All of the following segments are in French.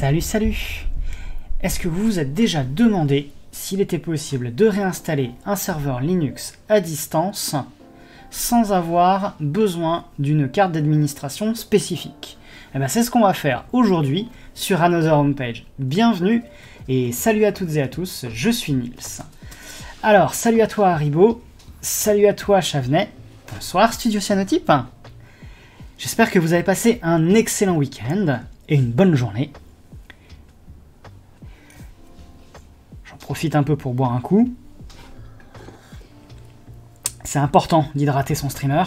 Salut, salut! Est-ce que vous vous êtes déjà demandé s'il était possible de réinstaller un serveur Linux à distance sans avoir besoin d'une carte d'administration spécifique? Eh bien, c'est ce qu'on va faire aujourd'hui sur Another Homepage. Bienvenue et salut à toutes et à tous, je suis Nils. Alors, salut à toi Haribo, salut à toi Chavenet, bonsoir Studio Cyanotype. J'espère que vous avez passé un excellent week-end et une bonne journée. J'en profite un peu pour boire un coup. C'est important d'hydrater son streamer.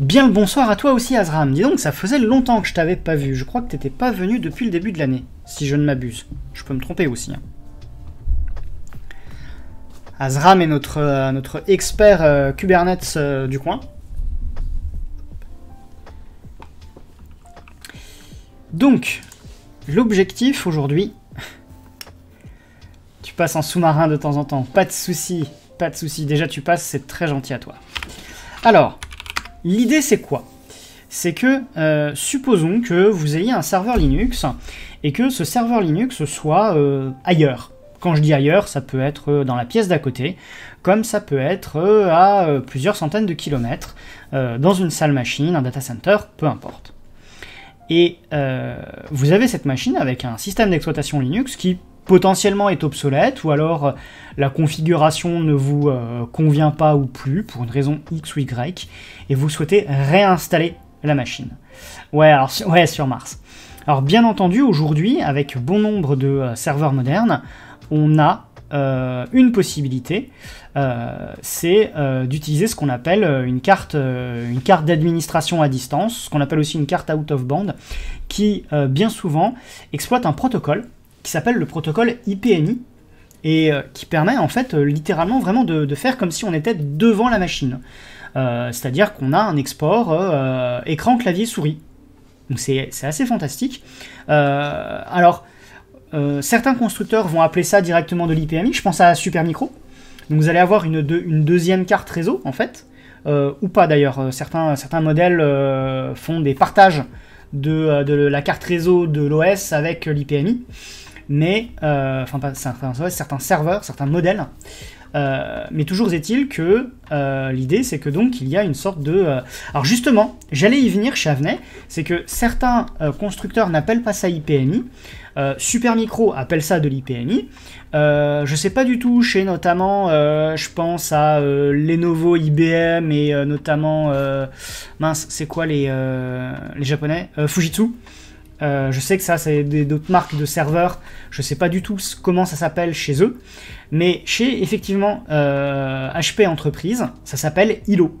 Bien le bonsoir à toi aussi Azram. Dis donc, ça faisait longtemps que je t'avais pas vu. Je crois que t'étais pas venu depuis le début de l'année, si je ne m'abuse. Je peux me tromper aussi. Azram est notre expert Kubernetes du coin. Donc, l'objectif aujourd'hui... Tu passes en sous-marin de temps en temps, pas de souci. Pas de souci, déjà tu passes, c'est très gentil à toi. Alors, l'idée c'est quoi? C'est que, supposons que vous ayez un serveur Linux, et que ce serveur Linux soit ailleurs. Quand je dis ailleurs, ça peut être dans la pièce d'à côté, comme ça peut être à plusieurs centaines de kilomètres, dans une salle machine, un data center, peu importe. Et vous avez cette machine avec un système d'exploitation Linux qui... potentiellement est obsolète, ou alors la configuration ne vous convient pas ou plus, pour une raison X ou Y, et vous souhaitez réinstaller la machine. Ouais, alors, ouais, sur Mars. Alors bien entendu, aujourd'hui, avec bon nombre de serveurs modernes, on a une possibilité, c'est d'utiliser ce qu'on appelle une carte d'administration à distance, ce qu'on appelle aussi une carte out of band, qui bien souvent exploite un protocole, qui s'appelle le protocole IPMI, et qui permet en fait littéralement vraiment de faire comme si on était devant la machine. C'est-à-dire qu'on a un export écran, clavier, souris. Donc c'est assez fantastique. Certains constructeurs vont appeler ça directement de l'IPMI, je pense à Supermicro. Donc vous allez avoir une deuxième carte réseau en fait, ou pas d'ailleurs, certains modèles font des partages de la carte réseau de l'OS avec l'IPMI. Mais, enfin pas certains serveurs, certains modèles, mais toujours est-il que l'idée c'est que donc il y a une sorte de... Alors justement, j'allais y venir, Chavenet, c'est que certains constructeurs n'appellent pas ça IPMI, Supermicro appelle ça de l'IPMI, je sais pas du tout, chez notamment, je pense à Lenovo, IBM et notamment, mince, c'est quoi les japonais, Fujitsu. Je sais que ça, c'est d'autres marques de serveurs. Je sais pas du tout comment ça s'appelle chez eux. Mais chez, effectivement, HP Entreprises, ça s'appelle ILO.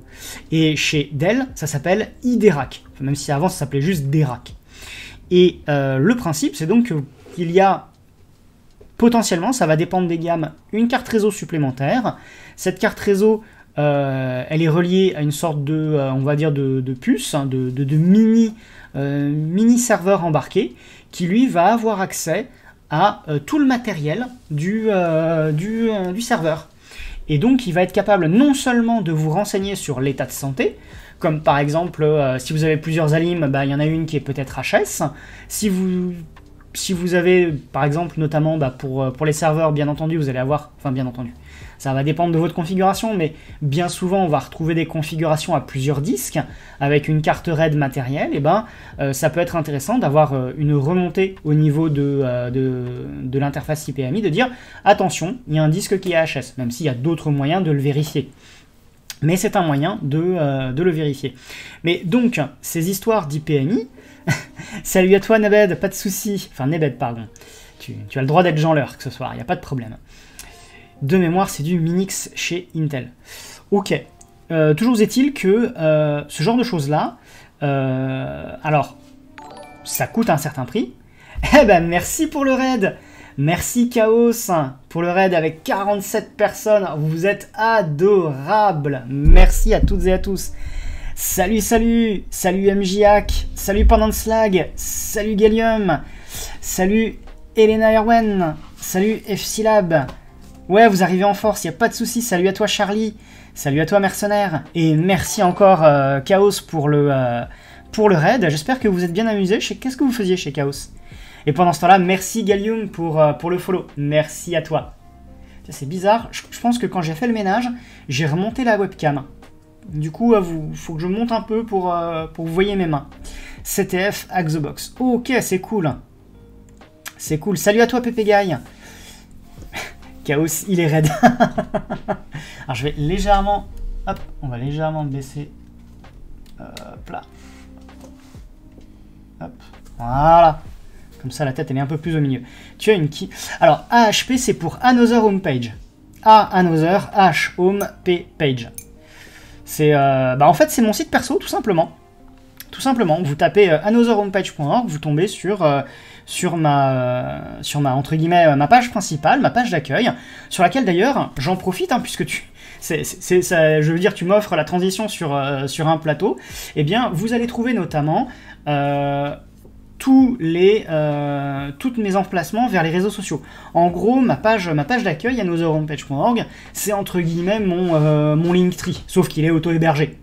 Et chez Dell, ça s'appelle iDRAC. Enfin, même si avant, ça s'appelait juste DRAC. Et le principe, c'est donc qu'il y a, potentiellement, ça va dépendre des gammes, une carte réseau supplémentaire. Cette carte réseau, elle est reliée à une sorte de, on va dire, de puce, hein, de mini... mini serveur embarqué qui lui va avoir accès à tout le matériel du serveur, et donc il va être capable non seulement de vous renseigner sur l'état de santé, comme par exemple si vous avez plusieurs alims, bah, il y en a une qui est peut-être HS, si vous avez par exemple notamment bah, pour les serveurs, bien entendu vous allez avoir, enfin bien entendu ça va dépendre de votre configuration, mais bien souvent on va retrouver des configurations à plusieurs disques avec une carte RAID matérielle, et ben ça peut être intéressant d'avoir une remontée au niveau de l'interface IPMI, de dire attention, il y a un disque qui est HS, même s'il y a d'autres moyens de le vérifier. Mais c'est un moyen de le vérifier. Mais donc, ces histoires d'IPMI, salut à toi Nebed, pas de souci, enfin Nebed pardon, tu as le droit d'être Jean l'heure que ce soir, il n'y a pas de problème. De mémoire, c'est du Nginx chez Intel. Ok. Toujours est-il que ce genre de choses-là, alors, ça coûte un certain prix. Eh ben, merci pour le raid. Merci Chaos pour le raid avec 47 personnes. Vous êtes adorables. Merci à toutes et à tous. Salut, salut. Salut MJAC. Salut Pendant Slag. Salut Gallium. Salut Elena Erwen. Salut FCLab. Ouais, vous arrivez en force, il n'y a pas de souci. Salut à toi Charlie, salut à toi Mercenaire, et merci encore Chaos pour le raid. J'espère que vous êtes bien amusés. Qu'est-ce que vous faisiez chez Chaos? Et pendant ce temps-là, merci Gallium pour le follow. Merci à toi. C'est bizarre. Je pense que quand j'ai fait le ménage, j'ai remonté la webcam. Du coup, il faut que je monte un peu pour que vous voyez mes mains. CTF, Axobox. Ok, c'est cool. C'est cool. Salut à toi, Pépé Guy. Chaos, il est raide. Alors, je vais légèrement... Hop, on va légèrement baisser. Hop là. Hop, voilà. Comme ça, la tête, elle est un peu plus au milieu. Tu as une key. Alors, AHP, c'est pour Another Homepage. Another, H, Home, P, Page. C'est, bah, en fait, c'est mon site perso, tout simplement. Tout simplement, vous tapez anotherhomepage.org, vous tombez sur ma entre guillemets, ma page principale, ma page d'accueil, sur laquelle d'ailleurs, j'en profite, hein, puisque tu... ça, je veux dire, tu m'offres la transition sur un plateau. Eh bien, vous allez trouver notamment... toutes mes emplacements vers les réseaux sociaux. En gros, ma page d'accueil, anotherhomepage.org, c'est entre guillemets mon Linktree, sauf qu'il est auto-hébergé.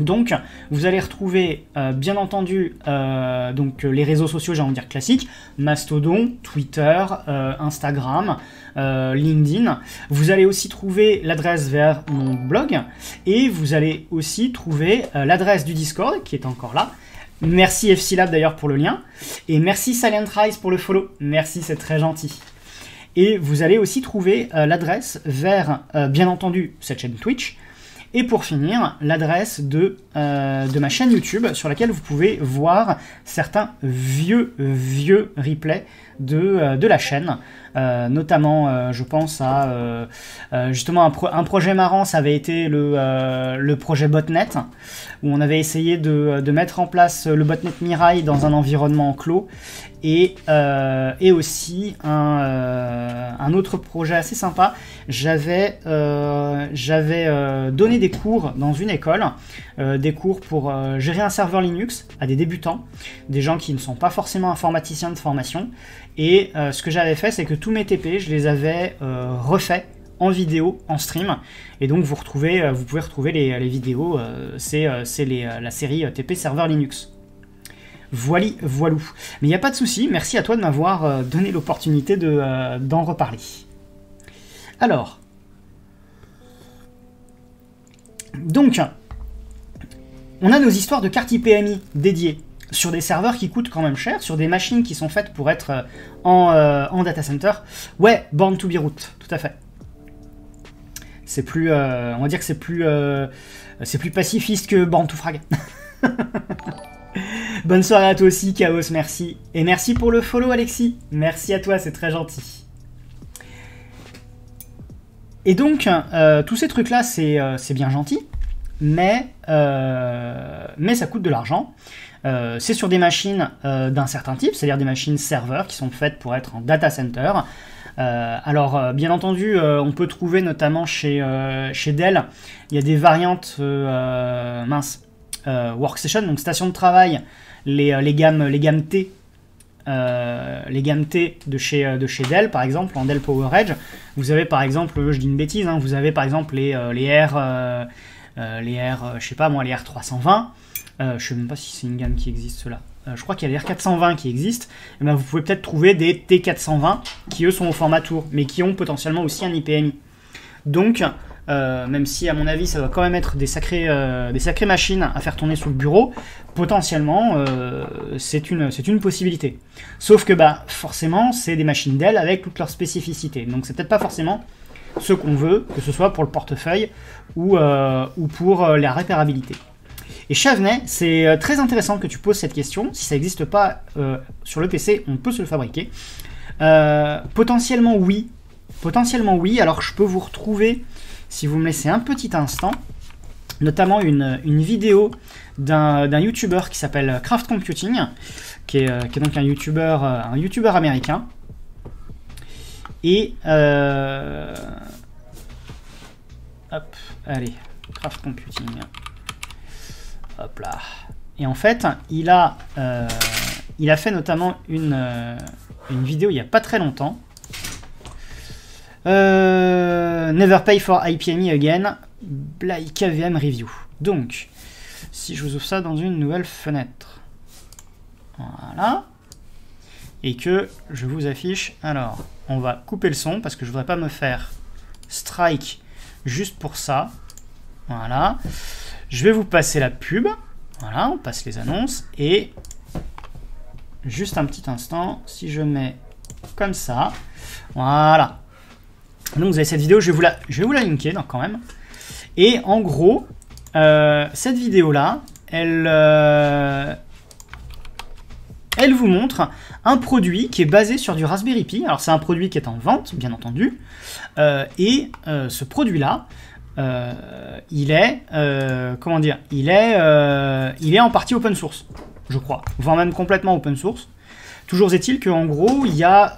Donc, vous allez retrouver, bien entendu, donc, les réseaux sociaux, j'ai envie de dire classiques, Mastodon, Twitter, Instagram, LinkedIn. Vous allez aussi trouver l'adresse vers mon blog, et vous allez aussi trouver l'adresse du Discord, qui est encore là. Merci FCLab d'ailleurs pour le lien. Et merci Silent Rise pour le follow. Merci, c'est très gentil. Et vous allez aussi trouver l'adresse vers, bien entendu, cette chaîne Twitch. Et pour finir, l'adresse de ma chaîne YouTube sur laquelle vous pouvez voir certains vieux replays de la chaîne. Notamment, je pense à justement un projet marrant, ça avait été le projet botnet, où on avait essayé de mettre en place le botnet Mirai dans un environnement enclos, et aussi un autre projet assez sympa. J'avais donné des cours dans une école, des cours pour gérer un serveur Linux à des débutants, des gens qui ne sont pas forcément informaticiens de formation. Et ce que j'avais fait, c'est que tous mes TP, je les avais refaits en vidéo, en stream. Et donc, vous pouvez retrouver les vidéos, c'est la série TP Serveur Linux. Voilou. Mais il n'y a pas de souci, merci à toi de m'avoir donné l'opportunité d'en reparler. Alors. Donc, on a nos histoires de cartes IPMI dédiées. Sur des serveurs qui coûtent quand même cher, sur des machines qui sont faites pour être en data center. Ouais, born to be root, tout à fait. C'est plus, on va dire que c'est plus pacifiste que born to frag. Bonne soirée à toi aussi, Chaos, merci. Et merci pour le follow, Alexis. Merci à toi, c'est très gentil. Et donc, tous ces trucs-là, c'est bien gentil, mais ça coûte de l'argent. C'est sur des machines d'un certain type, c'est-à-dire des machines serveurs qui sont faites pour être en data center. Alors, bien entendu, on peut trouver notamment chez Dell, il y a des variantes workstation, donc station de travail, les gammes T. Les gammes T de chez Dell, par exemple, en Dell PowerEdge, vous avez par exemple, je dis une bêtise, hein, vous avez par exemple les R, je sais pas moi, les R320. Je sais même pas si c'est une gamme qui existe, cela. Je crois qu'il y a les R420 qui existent. Et ben vous pouvez peut-être trouver des T420 qui, eux, sont au format tour, mais qui ont potentiellement aussi un IPMI. Donc, même si, à mon avis, ça doit quand même être des sacrées machines à faire tourner sous le bureau, potentiellement, c'est une possibilité. Sauf que, bah, forcément, c'est des machines Dell avec toutes leurs spécificités. Donc, c'est peut-être pas forcément ce qu'on veut, que ce soit pour le portefeuille ou pour la réparabilité. Et Chavenet, c'est très intéressant que tu poses cette question. Si ça n'existe pas sur le PC, on peut se le fabriquer. Potentiellement, oui. Potentiellement, oui. Alors, je peux vous retrouver, si vous me laissez un petit instant, notamment une vidéo d'un YouTuber qui s'appelle Craft Computing, qui est donc un YouTuber américain. Et... Hop, allez, Craft Computing... Hop là. Et en fait, il a fait notamment une vidéo il n'y a pas très longtemps. Never pay for IPMI again, by KVM review. Donc, si je vous ouvre ça dans une nouvelle fenêtre. Voilà. Et que je vous affiche... Alors, on va couper le son parce que je voudrais pas me faire strike juste pour ça. Voilà. Je vais vous passer la pub. Voilà, on passe les annonces. Et juste un petit instant, si je mets comme ça. Voilà. Donc vous avez cette vidéo, je vais vous la linker donc, quand même. Et en gros, cette vidéo-là, elle vous montre un produit qui est basé sur du Raspberry Pi. Alors c'est un produit qui est en vente, bien entendu. Ce produit-là, il est en partie open source, je crois. Voire même complètement open source. Toujours est-il qu'en gros, il y a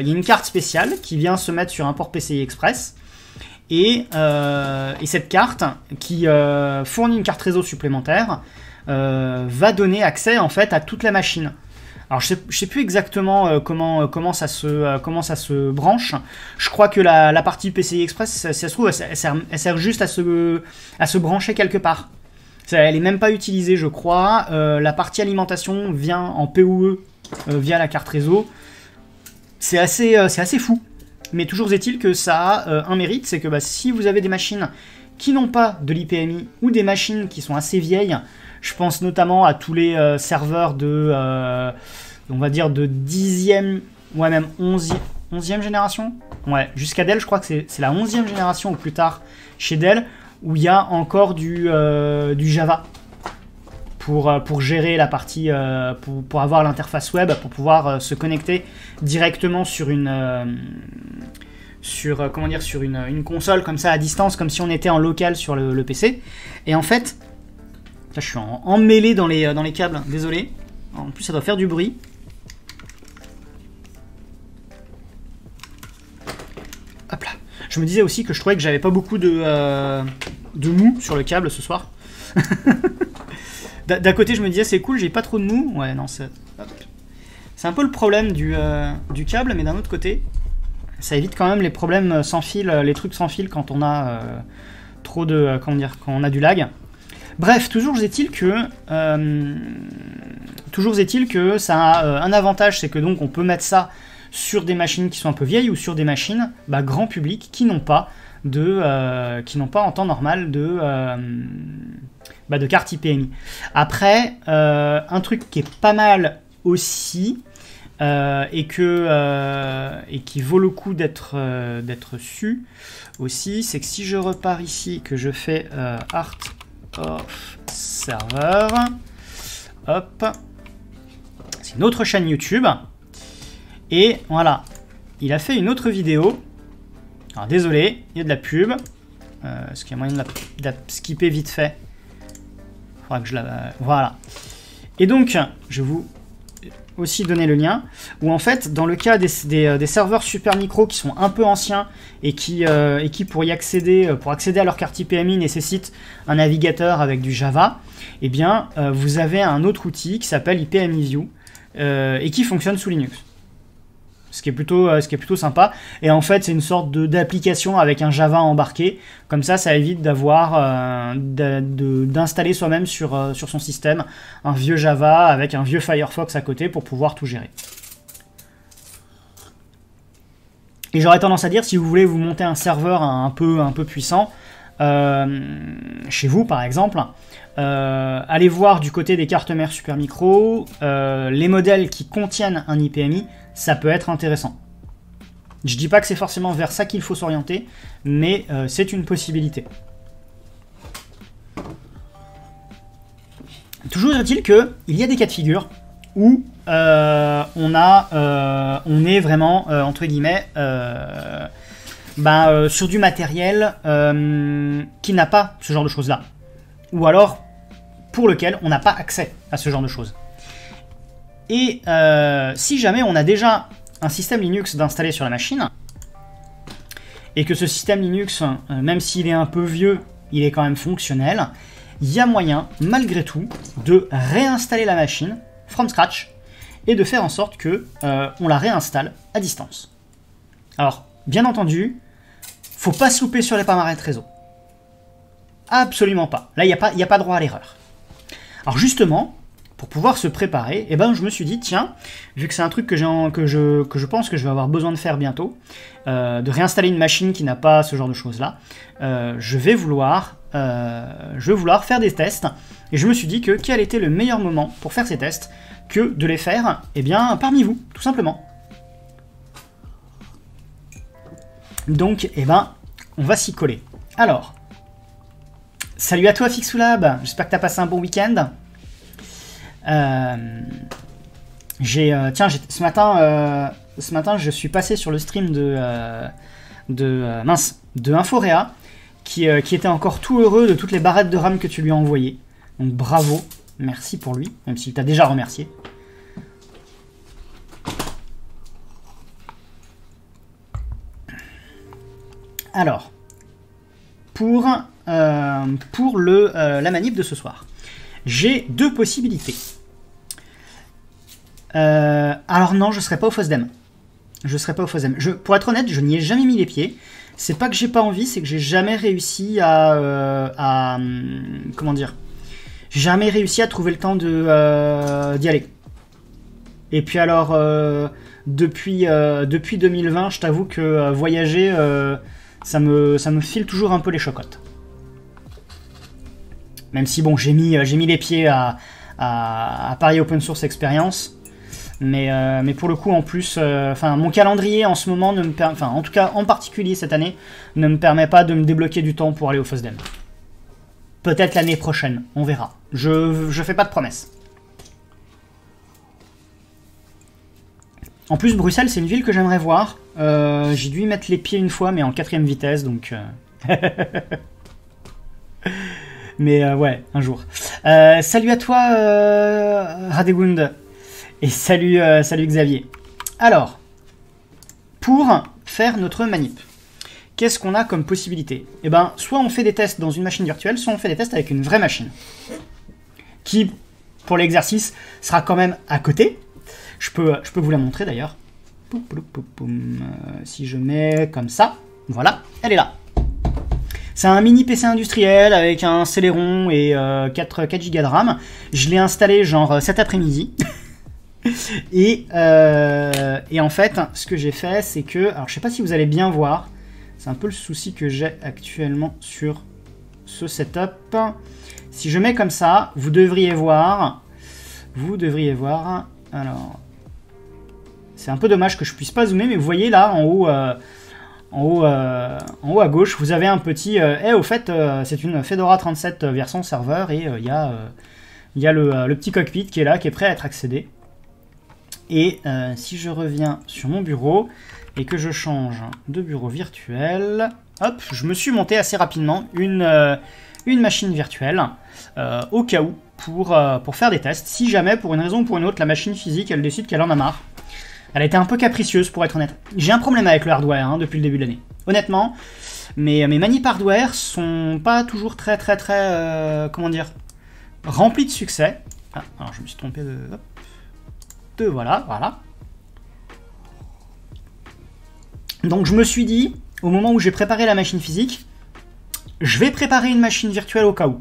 une carte spéciale qui vient se mettre sur un port PCI Express. Et cette carte, qui fournit une carte réseau supplémentaire, va donner accès en fait à toute la machine. Alors je sais plus exactement comment ça se branche. Je crois que la partie PCI Express, si ça se trouve, elle sert juste à se brancher quelque part. Elle est même pas utilisée, je crois. La partie alimentation vient en PoE via la carte réseau. C'est assez fou. Mais toujours est-il que ça a un mérite, c'est que bah, si vous avez des machines qui n'ont pas de l'IPMI ou des machines qui sont assez vieilles, je pense notamment à tous les serveurs de, on va dire de 10e, ouais même 11e génération, ouais, jusqu'à Dell, je crois que c'est la 11e génération ou plus tard chez Dell, où il y a encore du Java pour gérer la partie, pour avoir l'interface web, pour pouvoir se connecter directement sur une... sur une console comme ça à distance, comme si on était en local sur le PC. Et en fait, là, je suis emmêlé dans les câbles, désolé. En plus, ça doit faire du bruit. Hop là. Je me disais aussi que je trouvais que j'avais pas beaucoup de mou sur le câble ce soir. D'un côté, je me disais c'est cool, j'ai pas trop de mou. Ouais, non, c'est un peu le problème du câble, mais d'un autre côté... Ça évite quand même les problèmes sans fil, les trucs sans fil quand on a trop de... quand on a du lag. Bref, toujours est-il que ça a un avantage, c'est que donc on peut mettre ça sur des machines qui sont un peu vieilles ou sur des machines bah, grand public qui n'ont pas en temps normal de carte IPMI. Après, un truc qui est pas mal aussi... et qui vaut le coup d'être su aussi, c'est que si je repars ici, que je fais art of server, hop, c'est une autre chaîne YouTube, et voilà, il a fait une autre vidéo. Alors désolé, il y a de la pub, est-ce qu'il y a moyen de la skipper vite fait? Faudra que je la... voilà. Et donc, je vous... aussi donner le lien, où en fait dans le cas des serveurs Supermicro qui sont un peu anciens et qui pour accéder à leur carte IPMI nécessitent un navigateur avec du Java, et eh bien vous avez un autre outil qui s'appelle IPMI View et qui fonctionne sous Linux, ce qui est plutôt sympa. Et en fait c'est une sorte d'application avec un Java embarqué, comme ça évite d'avoir d'installer soi-même sur son système un vieux Java avec un vieux Firefox à côté pour pouvoir tout gérer. Et j'aurais tendance à dire, si vous voulez vous monter un serveur un peu puissant chez vous par exemple, allez voir du côté des cartes mères Supermicro, les modèles qui contiennent un IPMI, ça peut être intéressant. Je dis pas que c'est forcément vers ça qu'il faut s'orienter, mais c'est une possibilité. Toujours est-il qu'il y a des cas de figure où on est vraiment, entre guillemets, sur du matériel qui n'a pas ce genre de choses-là. Ou alors pour lequel on n'a pas accès à ce genre de choses. Et si jamais on a déjà un système Linux d'installer sur la machine, et que ce système Linux, même s'il est un peu vieux, il est quand même fonctionnel, il y a moyen, malgré tout, de réinstaller la machine from scratch, et de faire en sorte que on la réinstalle à distance. Alors, bien entendu, faut pas se louper sur les paramètres réseau. Absolument pas. Là, il n'y a pas droit à l'erreur. Alors justement, pour pouvoir se préparer, eh ben, je me suis dit, tiens, vu que c'est un truc que je pense que je vais avoir besoin de faire bientôt, de réinstaller une machine qui n'a pas ce genre de choses-là, je vais vouloir faire des tests. Et je me suis dit que quel était le meilleur moment pour faire ces tests que de les faire, eh bien, parmi vous, tout simplement. Donc, eh ben, on va s'y coller. Alors, salut à toi Fixoulab, j'espère que tu as passé un bon week-end. Ce matin, je suis passé sur le stream de Inforea, qui était encore tout heureux de toutes les barrettes de RAM que tu lui as envoyées. Donc bravo, merci pour lui, même s'il t'a déjà remercié. Alors, pour la manip de ce soir, j'ai deux possibilités. Alors non, je ne serai pas au FOSDEM. Pour être honnête, je n'y ai jamais mis les pieds. C'est pas que j'ai pas envie, c'est que j'ai jamais réussi à comment dire, jamais réussi à trouver le temps de d'y aller. Et puis alors, depuis 2020, je t'avoue que voyager, ça me file toujours un peu les chocottes. Même si bon, j'ai mis les pieds à Paris Open Source Experience. Mais pour le coup, en plus, mon calendrier en ce moment, en tout cas en particulier cette année, ne me permet pas de me débloquer du temps pour aller au FOSDEM. Peut-être l'année prochaine, on verra. Je fais pas de promesses. En plus, Bruxelles, c'est une ville que j'aimerais voir. J'ai dû y mettre les pieds une fois, mais en 4ème vitesse, donc... mais ouais, un jour. Salut à toi, Radegound. Et salut Xavier. Alors, pour faire notre manip, qu'est-ce qu'on a comme possibilité? Eh ben, soit on fait des tests dans une machine virtuelle, soit on fait des tests avec une vraie machine. Qui, pour l'exercice, sera quand même à côté. Je peux vous la montrer d'ailleurs. Si je mets comme ça, voilà, elle est là. C'est un mini PC industriel avec un Celeron et 4 Go de RAM. Je l'ai installé genre cet après-midi. Et en fait, ce que j'ai fait, c'est que... Alors, je sais pas si vous allez bien voir. C'est un peu le souci que j'ai actuellement sur ce setup. Si je mets comme ça, vous devriez voir. Alors... C'est un peu dommage que je puisse pas zoomer, mais vous voyez là, en haut à gauche, vous avez un petit... au fait, c'est une Fedora 37 version serveur, et il y a le petit cockpit qui est là, qui est prêt à être accédé. Et si je reviens sur mon bureau et que je change de bureau virtuel, hop, je me suis monté assez rapidement une machine virtuelle au cas où pour faire des tests. Si jamais, pour une raison ou pour une autre, la machine physique, elle décide qu'elle en a marre. Elle a été un peu capricieuse, pour être honnête. J'ai un problème avec le hardware depuis le début de l'année. Honnêtement, mes manips hardware sont pas toujours très remplis de succès. Ah, alors je me suis trompé de... Hop. Voilà. Donc je me suis dit, au moment où j'ai préparé la machine physique, je vais préparer une machine virtuelle au cas où.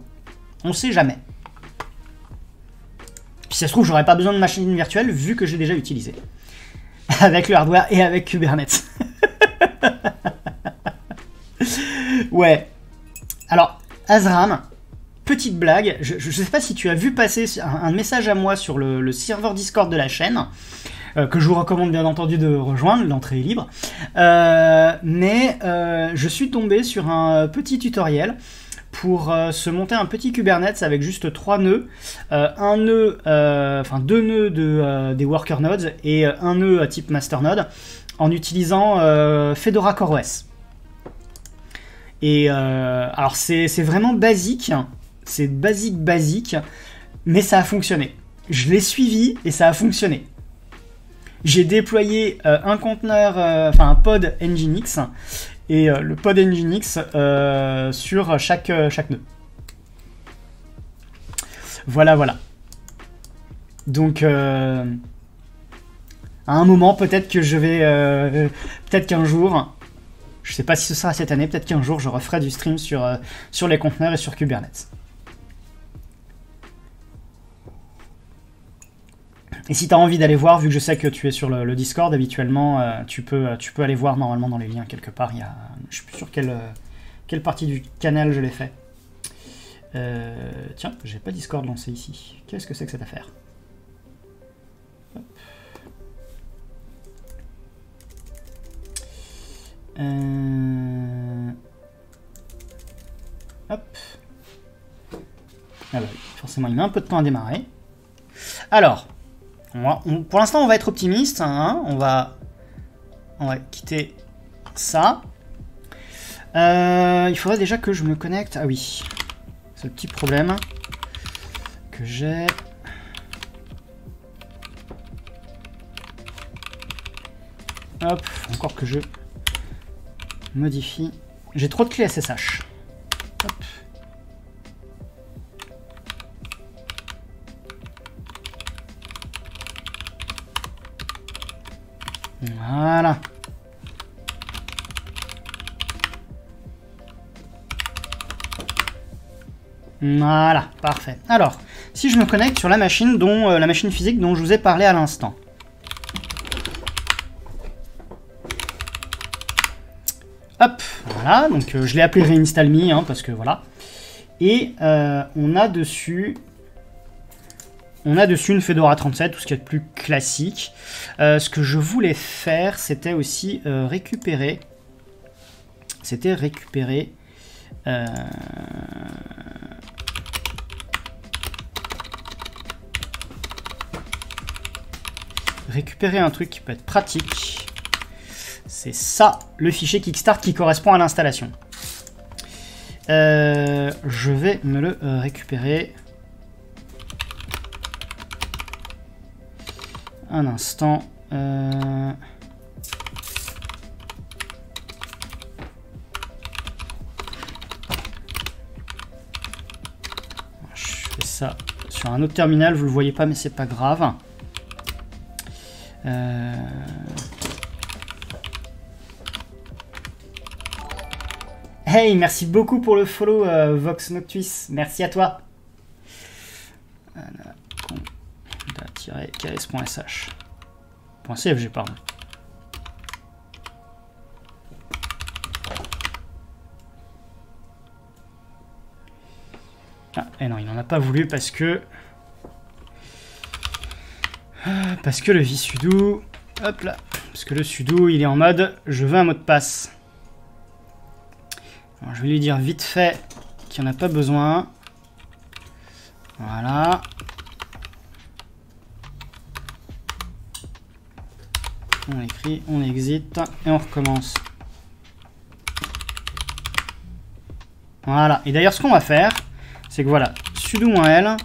On sait jamais. Puis ça se trouve, j'aurais pas besoin de machine virtuelle vu que j'ai déjà utilisé. Avec le hardware et avec Kubernetes. Ouais. Alors, Azram... Petite blague, je sais pas si tu as vu passer un message à moi sur le serveur Discord de la chaîne, que je vous recommande bien entendu de rejoindre, l'entrée est libre, mais je suis tombé sur un petit tutoriel pour se monter un petit Kubernetes avec juste 3 nœuds, deux nœuds des worker nodes et un nœud à type masternode en utilisant Fedora CoreOS. Et alors c'est vraiment basique. C'est basique, mais ça a fonctionné. Je l'ai suivi et ça a fonctionné. J'ai déployé un pod Nginx et le pod Nginx sur chaque nœud. Voilà. Donc, à un moment, peut-être que je vais... peut-être qu'un jour... Je sais pas si ce sera cette année. Peut-être qu'un jour, je referai du stream sur les conteneurs et sur Kubernetes. Et si tu as envie d'aller voir, vu que je sais que tu es sur le Discord, habituellement, tu peux aller voir normalement dans les liens quelque part. Il y a, je suis plus sûr quelle partie du canal je l'ai fait. Tiens, j'ai pas Discord lancé ici. Qu'est-ce que c'est que cette affaire? Hop. Hop. Ah bah, forcément, il met un peu de temps à démarrer. Alors, pour l'instant, on va être optimiste. Hein, on va quitter ça. Il faudrait déjà que je me connecte. Ah oui, c'est le petit problème que j'ai. Hop, faut encore que je modifie. J'ai trop de clés SSH. Hop. Voilà. Voilà, parfait. Alors, si je me connecte sur la machine physique dont je vous ai parlé à l'instant. Hop, voilà. Donc, je l'ai appelé Reinstall Me, hein, parce que voilà. Et on a dessus une Fedora 37, tout ce qui est plus classique. Ce que je voulais faire, c'était aussi récupérer... Récupérer un truc qui peut être pratique. C'est ça, le fichier Kickstart qui correspond à l'installation. Je vais me le récupérer... un instant. Je fais ça sur un autre terminal, vous le voyez pas, mais c'est pas grave. Hey, merci beaucoup pour le follow, Vox Noctuis. Merci à toi. Voilà. .cfg, pardon. Ah, et non, il n'en a pas voulu parce que le visudo, hop là, parce que le sudo, il est en mode, je veux un mot de passe. Alors, je vais lui dire vite fait qu'il n'y en a pas besoin. Voilà. On écrit, on exit et on recommence. Voilà. Et d'ailleurs, ce qu'on va faire, c'est que voilà, sudo-l.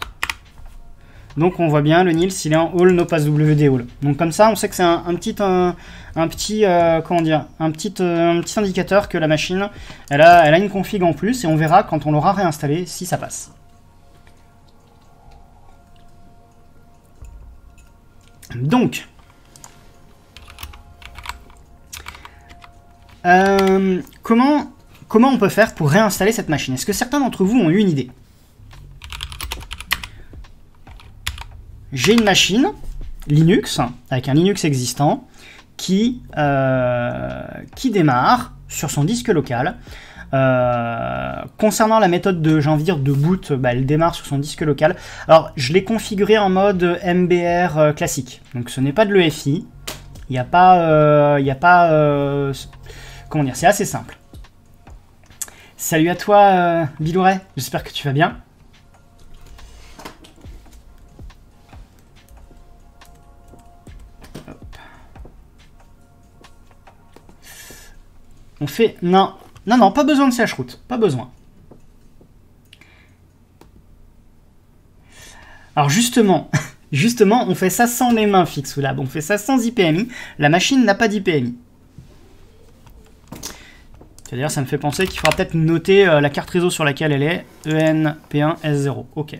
Donc, on voit bien, le Nils, il est en all, no pass WD all. Donc, comme ça, on sait que c'est un petit indicateur que la machine, elle a une config en plus. Et on verra quand on l'aura réinstallée si ça passe. Donc... Comment on peut faire pour réinstaller cette machine? Est-ce que certains d'entre vous ont eu une idée? J'ai une machine Linux, avec un Linux existant, qui démarre sur son disque local. Concernant la méthode de, j'ai envie de dire, de boot, bah, elle démarre sur son disque local. Alors, je l'ai configuré en mode MBR classique, donc ce n'est pas de l'EFI. Il n'y a pas... comment dire, c'est assez simple. Salut à toi, Bilouret. J'espère que tu vas bien. Hop. On fait... Non, non, non, pas besoin de chroot. Pas besoin. Alors justement... Justement, on fait ça sans les mains fixes ou là, on fait ça sans IPMI. La machine n'a pas d'IPMI. D'ailleurs, ça me fait penser qu'il faudra peut-être noter la carte réseau sur laquelle elle est. ENP1S0. Ok.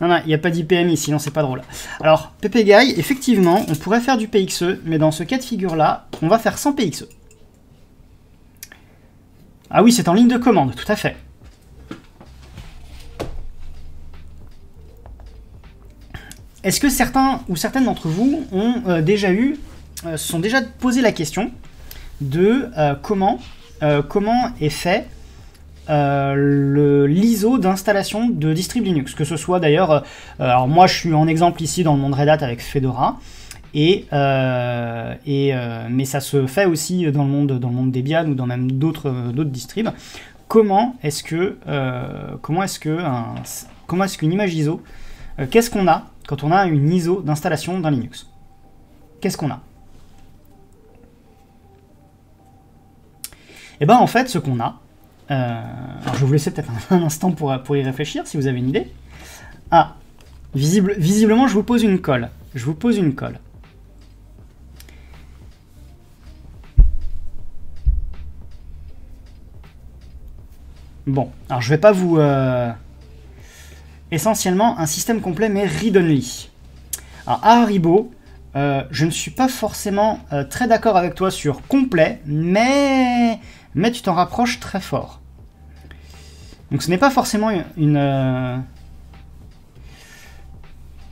Non, non, il n'y a pas d'IPMI, sinon c'est pas drôle. Alors, Pépé Guy, effectivement, on pourrait faire du PXE, mais dans ce cas de figure-là, on va faire sans PXE. Ah oui, c'est en ligne de commande, tout à fait. Est-ce que certains ou certaines d'entre vous ont se sont déjà posé la question de comment est fait l'ISO d'installation de distrib Linux, que ce soit d'ailleurs, alors moi je suis en exemple ici dans le monde Red Hat avec Fedora, mais ça se fait aussi dans le monde Debian ou dans même d'autres distribs. Comment est-ce qu'une image ISO, qu'est-ce qu'on a quand on a une ISO d'installation d'un Linux? Qu'est-ce qu'on a? Et ben en fait ce qu'on a, alors je vais vous laisser peut-être un instant pour y réfléchir si vous avez une idée. Ah, visiblement je vous pose une colle. Je vous pose une colle. Bon, alors je vais pas vous... Essentiellement un système complet mais read-only. Alors à Haribo, je ne suis pas forcément très d'accord avec toi sur complet, mais tu t'en rapproches très fort. Donc ce n'est pas forcément une...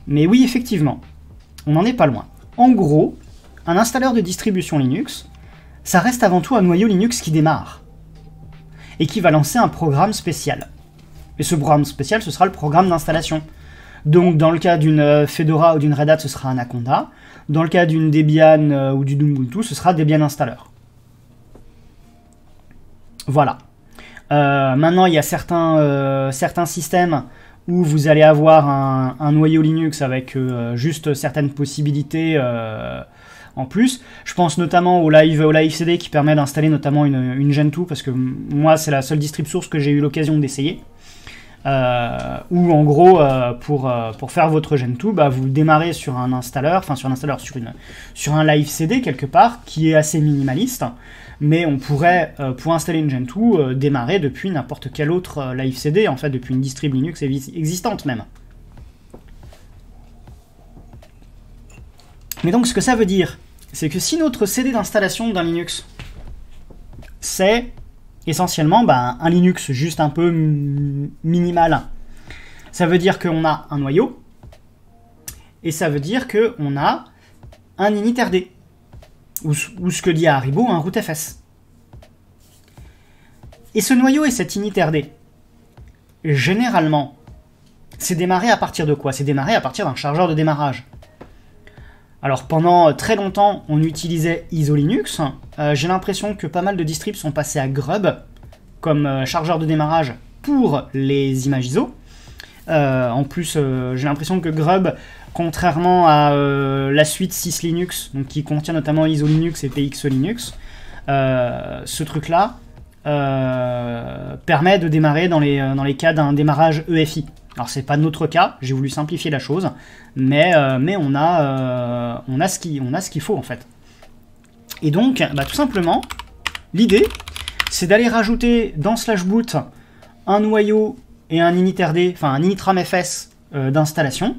Mais oui, effectivement, on n'en est pas loin. En gros, un installeur de distribution Linux, ça reste avant tout un noyau Linux qui démarre et qui va lancer un programme spécial. Et ce programme spécial, ce sera le programme d'installation. Donc dans le cas d'une Fedora ou d'une Red Hat, ce sera Anaconda. Dans le cas d'une Debian ou d'une Ubuntu, ce sera Debian Installer. Voilà. Maintenant, il y a certains systèmes où vous allez avoir un noyau Linux avec juste certaines possibilités en plus. Je pense notamment au live CD qui permet d'installer notamment une Gentoo, parce que moi, c'est la seule distrib source que j'ai eu l'occasion d'essayer. Où en gros pour faire votre Gentoo, bah, vous démarrez sur un installeur, sur un live CD quelque part qui est assez minimaliste, mais on pourrait pour installer une Gentoo démarrer depuis n'importe quel autre live CD, en fait depuis une distrib Linux existante même. Mais donc ce que ça veut dire, c'est que si notre CD d'installation d'un Linux, c'est essentiellement un Linux juste un peu minimal, ça veut dire qu'on a un noyau et ça veut dire qu'on a un initRD ou ce que dit Haribo, un rootfs. Et ce noyau et cet initRD, généralement, c'est démarré à partir de quoi? C'est démarré à partir d'un chargeur de démarrage. Alors pendant très longtemps, on utilisait ISO Linux. J'ai l'impression que pas mal de distribs sont passés à Grub comme chargeur de démarrage pour les images ISO. En plus, j'ai l'impression que Grub, contrairement à la suite syslinux, donc qui contient notamment ISO Linux et PXE Linux, ce truc-là permet de démarrer dans les cas d'un démarrage EFI. Alors c'est pas notre cas, j'ai voulu simplifier la chose, mais on a ce qu'il faut en fait. Et donc, tout simplement, l'idée, c'est d'aller rajouter dans /boot un noyau et un initrd, enfin un initramfs d'installation,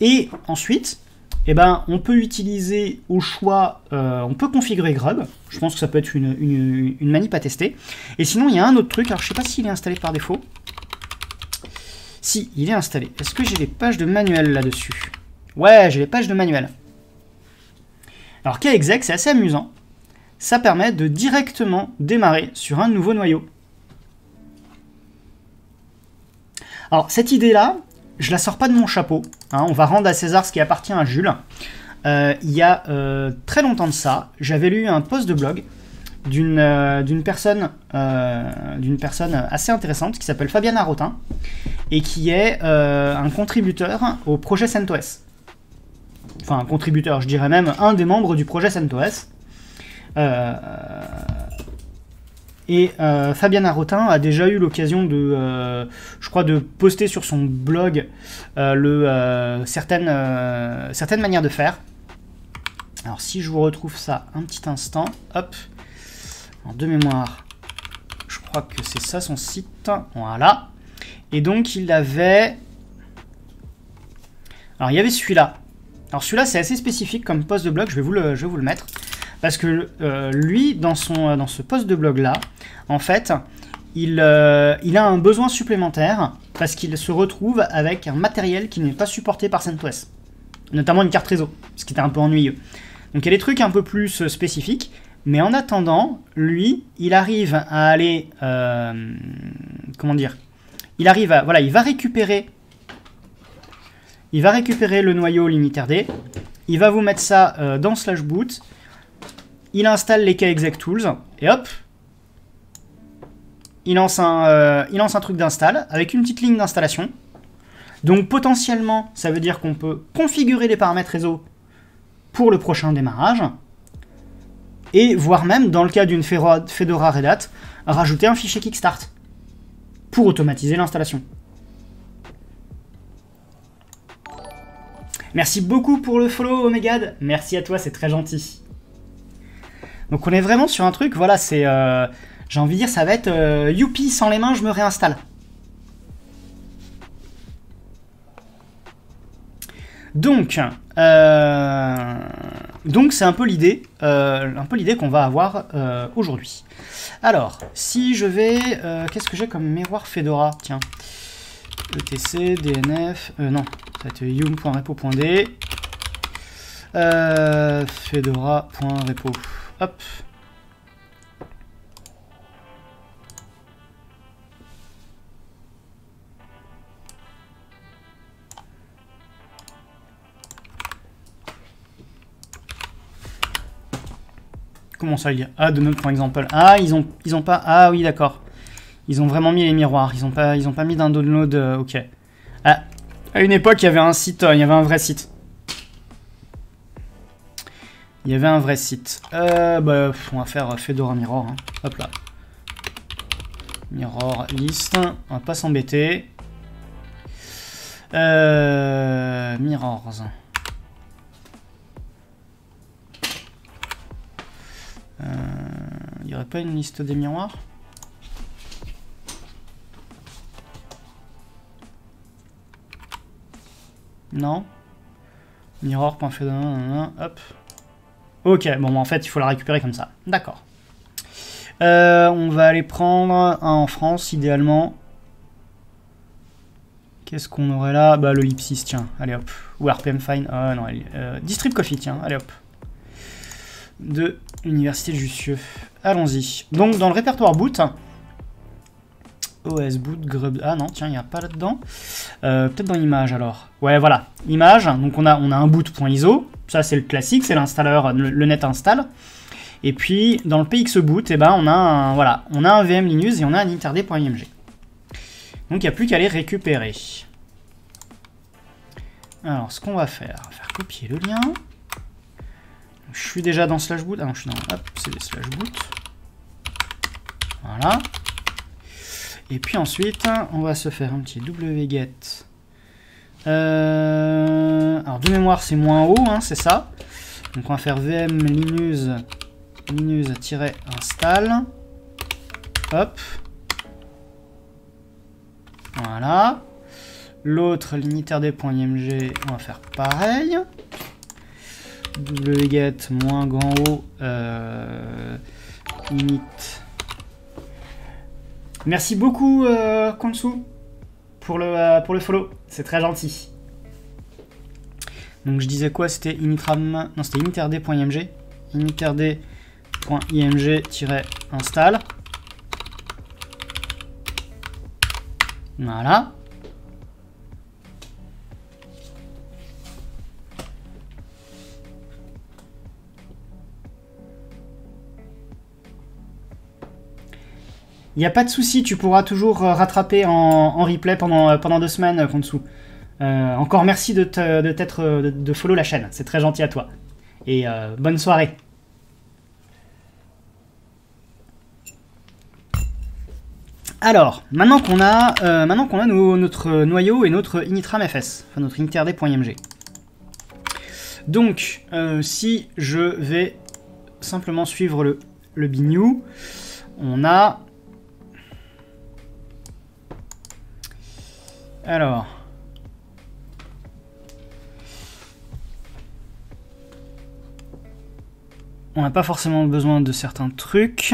et ensuite, on peut utiliser au choix, on peut configurer Grub, je pense que ça peut être une manip à tester, et sinon il y a un autre truc, alors je sais pas s'il est installé par défaut. Si, il est installé. Est-ce que j'ai les pages de manuel là-dessus? Ouais, j'ai les pages de manuel. Alors kexec, c'est assez amusant. Ça permet de directement démarrer sur un nouveau noyau. Alors cette idée-là, je la sors pas de mon chapeau. Hein, on va rendre à César ce qui appartient à Jules. Il y a très longtemps de ça, j'avais lu un post de blog d'une personne assez intéressante qui s'appelle Fabienne Arotin et qui est un contributeur au projet CentOS. Enfin, un contributeur, je dirais même un des membres du projet CentOS. Fabienne Arotin a déjà eu l'occasion de poster sur son blog certaines manières de faire. Alors, si je vous retrouve ça un petit instant, hop. Alors, de mémoire, je crois que c'est ça son site, voilà. Et donc il y avait celui-là. Alors celui-là c'est assez spécifique comme post de blog, je vais vous le mettre. Parce que lui, dans ce post de blog là, en fait, il a un besoin supplémentaire parce qu'ils se retrouvent avec un matériel qui n'est pas supporté par CentOS, notamment une carte réseau, ce qui était un peu ennuyeux. Donc il y a des trucs un peu plus spécifiques, mais en attendant, lui, il arrive à aller... comment dire? Il arrive à... Voilà, il va récupérer... Il va récupérer le noyau unitaire D, il va vous mettre ça dans slash boot, il installe les kexectools, et hop, il lance un truc d'install avec une petite ligne d'installation. Donc potentiellement, ça veut dire qu'on peut configurer les paramètres réseau pour le prochain démarrage, et voire même, dans le cas d'une Fedora Red Hat, rajouter un fichier Kickstart pour automatiser l'installation. Merci beaucoup pour le follow, Omegad. Merci à toi, c'est très gentil. Donc on est vraiment sur un truc, voilà, c'est... j'ai envie de dire, ça va être... youpi, sans les mains, je me réinstalle. Donc c'est un peu l'idée qu'on va avoir aujourd'hui. Alors, si je vais... qu'est-ce que j'ai comme miroir Fedora? Tiens. ETC, DNF... non, ça va être yum.repo.d. Fedora.repo. Hop. Comment ça, il y a ah, de même pour exemple. Ah, ils ont pas... Ah oui, d'accord. Ils ont vraiment mis les miroirs. Ils ont pas mis d'un download... ok. Ah, à une époque, il y avait un site... il y avait un vrai site. Il y avait un vrai site. Bah, on va faire Fedora Mirror. Hein. Hop là. Mirror list. On va pas s'embêter. Mirrors. Il n'y aurait pas une liste des miroirs? Non? Mirror.fedora, hop. Ok, bon, en fait, il faut la récupérer comme ça. D'accord. On va aller prendre un en France, idéalement. Qu'est-ce qu'on aurait là? Bah, le Ipsys, tiens, allez hop. Ou RPM Fine, ah non, Distrib Coffee, tiens, allez hop. De l'université de Jussieu. Allons-y. Donc, dans le répertoire boot, OS boot, grub. Ah non, tiens, il n'y a pas là-dedans. Peut-être dans image alors. Ouais, voilà. Image. Donc, on a un boot.iso. Ça, c'est le classique. C'est l'installeur, le net install. Et puis, dans le PX boot, eh ben, voilà, on a un VM Linux et on a un interd.img. Donc, il n'y a plus qu'à les récupérer. Alors, ce qu'on va faire copier le lien. Je suis déjà dans slash boot. Ah non, je suis dans. Hop, c'est slash boot. Voilà. Et puis ensuite, on va se faire un petit wget. Alors de mémoire, c'est moins haut, hein, c'est ça. Donc on va faire vm linux-install. Hop. Voilà. L'autre, liniterd.img, on va faire pareil. Wget moins grand haut init. Merci beaucoup Konsu pour le follow, c'est très gentil. Donc je disais quoi, c'était initram, non c'était initerd.img, initerd.img-install. Voilà. Il n'y a pas de souci, tu pourras toujours rattraper en replay pendant 2 semaines, Konsu. Encore merci de follow la chaîne, c'est très gentil à toi. Et bonne soirée. Alors, maintenant qu'on a, notre noyau et notre initramfs, enfin notre initerd.img. Donc, si je vais simplement suivre le bnew, on a... Alors, on n'a pas forcément besoin de certains trucs.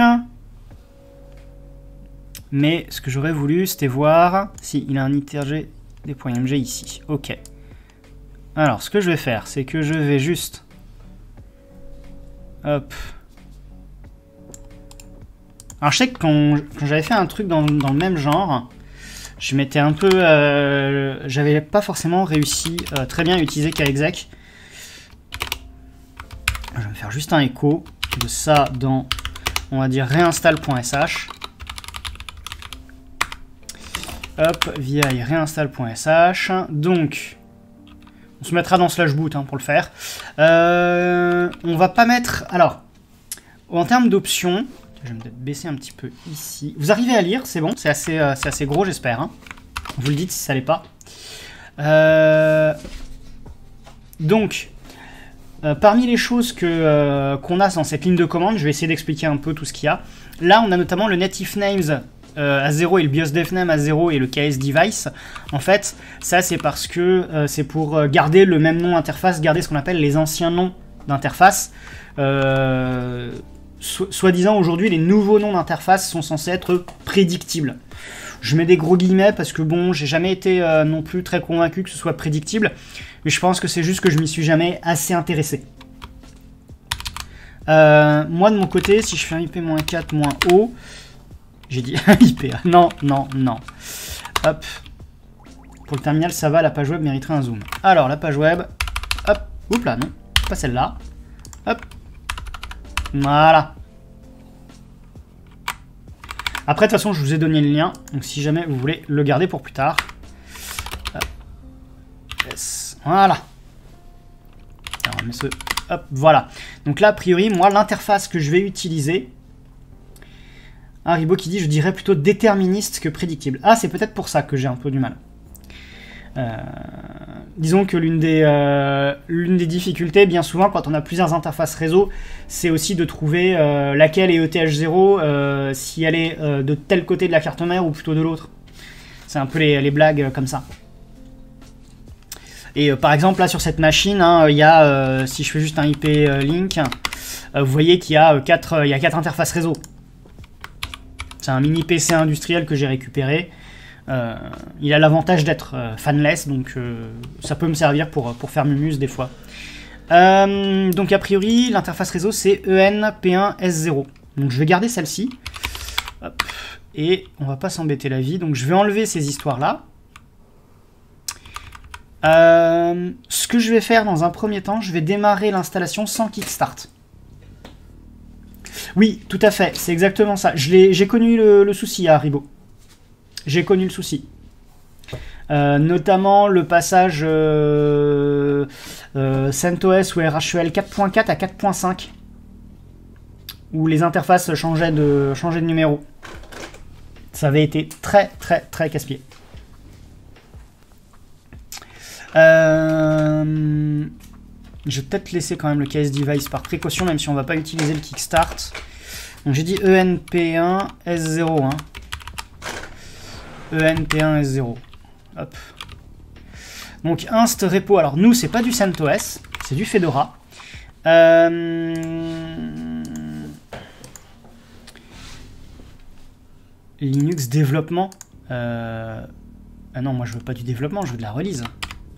mais ce que j'aurais voulu, c'était voir si il a un iterg des points MG ici. Ok. Alors, ce que je vais faire, c'est que je vais juste... Hop. Alors, je sais que quand j'avais fait un truc dans le même genre, je m'étais un peu... j'avais pas forcément réussi très bien à utiliser KExec. Je vais me faire juste un écho de ça dans, on va dire, réinstall.sh. Hop, via réinstall.sh. Donc... on se mettra dans slash boot hein, pour le faire. On va pas mettre... Alors, en termes d'options, je vais peut-être baisser un petit peu ici. Vous arrivez à lire, c'est bon, c'est assez gros, j'espère. Hein. Vous le dites si ça l'est pas. Donc, parmi les choses qu'on a dans cette ligne de commande, je vais essayer d'expliquer un peu tout ce qu'il y a. Là, on a notamment le native names à 0 et le BIOS DefName à 0 et le KS Device. En fait, ça c'est parce que c'est pour garder le même nom interface, garder ce qu'on appelle les anciens noms d'interface. Soi-disant aujourd'hui, les nouveaux noms d'interface sont censés être prédictibles. Je mets des gros guillemets parce que bon, j'ai jamais été non plus très convaincu que ce soit prédictible, mais je pense que c'est juste que je m'y suis jamais assez intéressé. Moi de mon côté, si je fais un IP-4-O, j'ai dit IPA. Non, non, non. Hop. Pour le terminal, ça va, la page web mériterait un zoom. Alors, la page web. Hop. Oups là, non. Pas celle-là. Hop. Voilà. Après, de toute façon, je vous ai donné le lien. Donc, si jamais vous voulez le garder pour plus tard. Hop. Yes. Voilà. Alors, on met ce... Hop, voilà. Donc là, a priori, moi, l'interface que je vais utiliser... Haribo qui dit, je dirais plutôt déterministe que prédictible. Ah, c'est peut-être pour ça que j'ai un peu du mal. Disons que l'une des difficultés, bien souvent, quand on a plusieurs interfaces réseau, c'est aussi de trouver laquelle est ETH0, si elle est de tel côté de la carte mère ou plutôt de l'autre. C'est un peu les blagues comme ça. Et par exemple, là, sur cette machine, hein, il y a, si je fais juste un IP link, vous voyez qu'il y a 4 interfaces réseau. C'est un mini PC industriel que j'ai récupéré. Il a l'avantage d'être fanless, donc ça peut me servir pour faire mumuse des fois. Donc a priori, l'interface réseau c'est ENP1S0. Donc je vais garder celle-ci. Et on va pas s'embêter la vie. Donc je vais enlever ces histoires-là. Ce que je vais faire dans un premier temps, je vais démarrer l'installation sans kickstart. Oui, tout à fait, c'est exactement ça. J'ai connu le souci à Haribo. J'ai connu le souci. Notamment le passage CentOS ou RHEL 4.4 à 4.5, où les interfaces changeaient de numéro. Ça avait été très, très, très casse-pied. Je vais peut-être laisser quand même le KS Device par précaution, même si on ne va pas utiliser le Kickstart. Donc j'ai dit ENP1S0. Hein. ENP1S0. Hop. Donc inst repo. Alors nous, c'est pas du CentOS, c'est du Fedora. Linux développement. Ah non, moi je veux pas du développement, je veux de la release.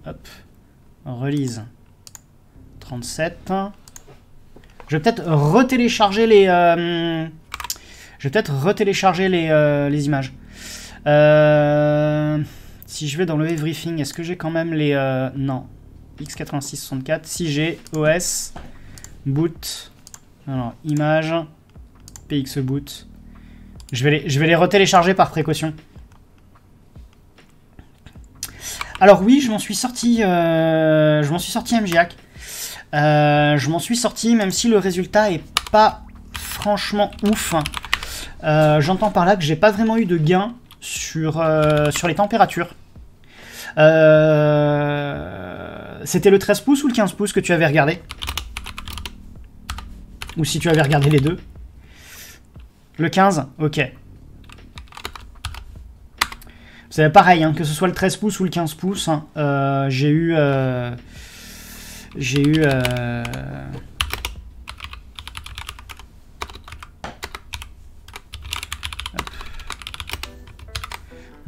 Hop. Release. 37. Je vais peut-être retélécharger les images. Si je vais dans le everything, est-ce que j'ai quand même les... non. x86-64. Si j'ai OS, boot. Alors, images, pxboot. Je vais les retélécharger par précaution. Alors oui, je m'en suis sorti MJAC. Je m'en suis sorti, même si le résultat est pas franchement ouf. J'entends par là que j'ai pas vraiment eu de gain sur les températures. C'était le 13 pouces ou le 15 pouces que tu avais regardé? Ou si tu avais regardé les deux? Le 15? Ok. C'est pareil, hein, que ce soit le 13 pouces ou le 15 pouces, hein,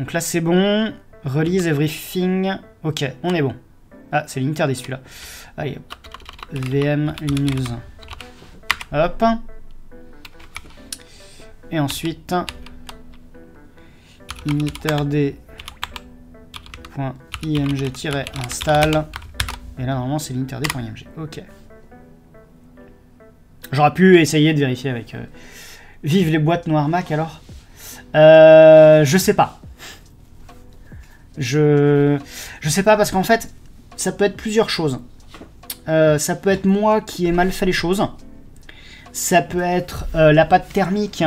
Donc là c'est bon, release everything, ok, on est bon. Ah, c'est l'interdit celui-là. Allez, VM Linux. Hop. Et ensuite, initerd.img-install. Et là, normalement, c'est l'initerd.img. Ok. J'aurais pu essayer de vérifier avec... Vive les boîtes noires Mac, alors. Je sais pas. Je sais pas, parce qu'en fait, ça peut être plusieurs choses. Ça peut être moi qui ai mal fait les choses. Ça peut être la pâte thermique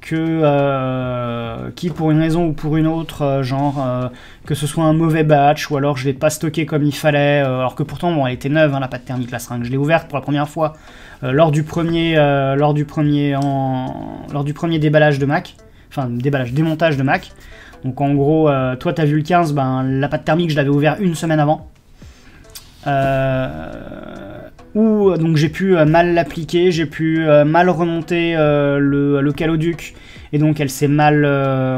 que, qui, pour une raison ou pour une autre, genre que ce soit un mauvais batch ou alors je vais pas stocker comme il fallait. Alors que pourtant, bon, elle était neuve, hein, la pâte thermique, la seringue. Je l'ai ouverte pour la première fois lors du premier déballage de Mac. Enfin, démontage de Mac. Donc en gros, toi t'as vu le 15, ben, la pâte thermique, je l'avais ouvert une semaine avant. Ou donc j'ai pu mal l'appliquer, j'ai pu mal remonter le caloduc, et donc elle s'est mal,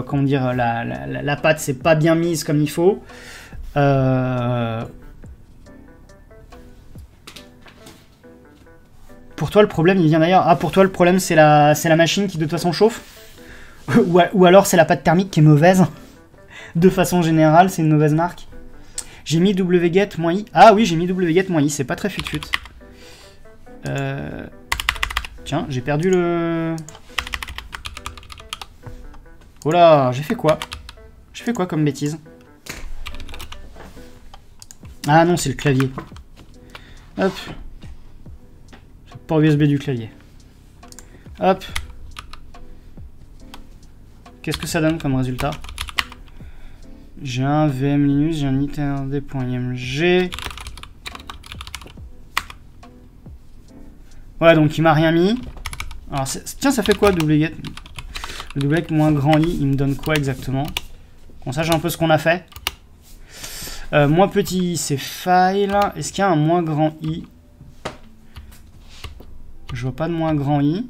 comment dire, la pâte s'est pas bien mise comme il faut. Pour toi le problème il vient d'ailleurs. Ah, pour toi le problème c'est la machine qui de toute façon chauffe, ou alors c'est la pâte thermique qui est mauvaise. De façon générale c'est une mauvaise marque. J'ai mis wget-i. Ah oui, j'ai mis wget-i, c'est pas très fut-fut. Tiens, j'ai perdu le... Oh là, j'ai fait quoi? J'ai fait quoi comme bêtise? Ah non, c'est le clavier. Hop. C'est le port USB du clavier. Hop. Qu'est-ce que ça donne comme résultat? J'ai un VM Linux, j'ai un iterd.img. Ouais, donc il m'a rien mis. Alors, tiens, ça fait quoi wget? Le wget moins grand i, il me donne quoi exactement? Qu'on sache un peu ce qu'on a fait. Moins petit i, c'est file. Est-ce qu'il y a un moins grand i? Je vois pas de moins grand i.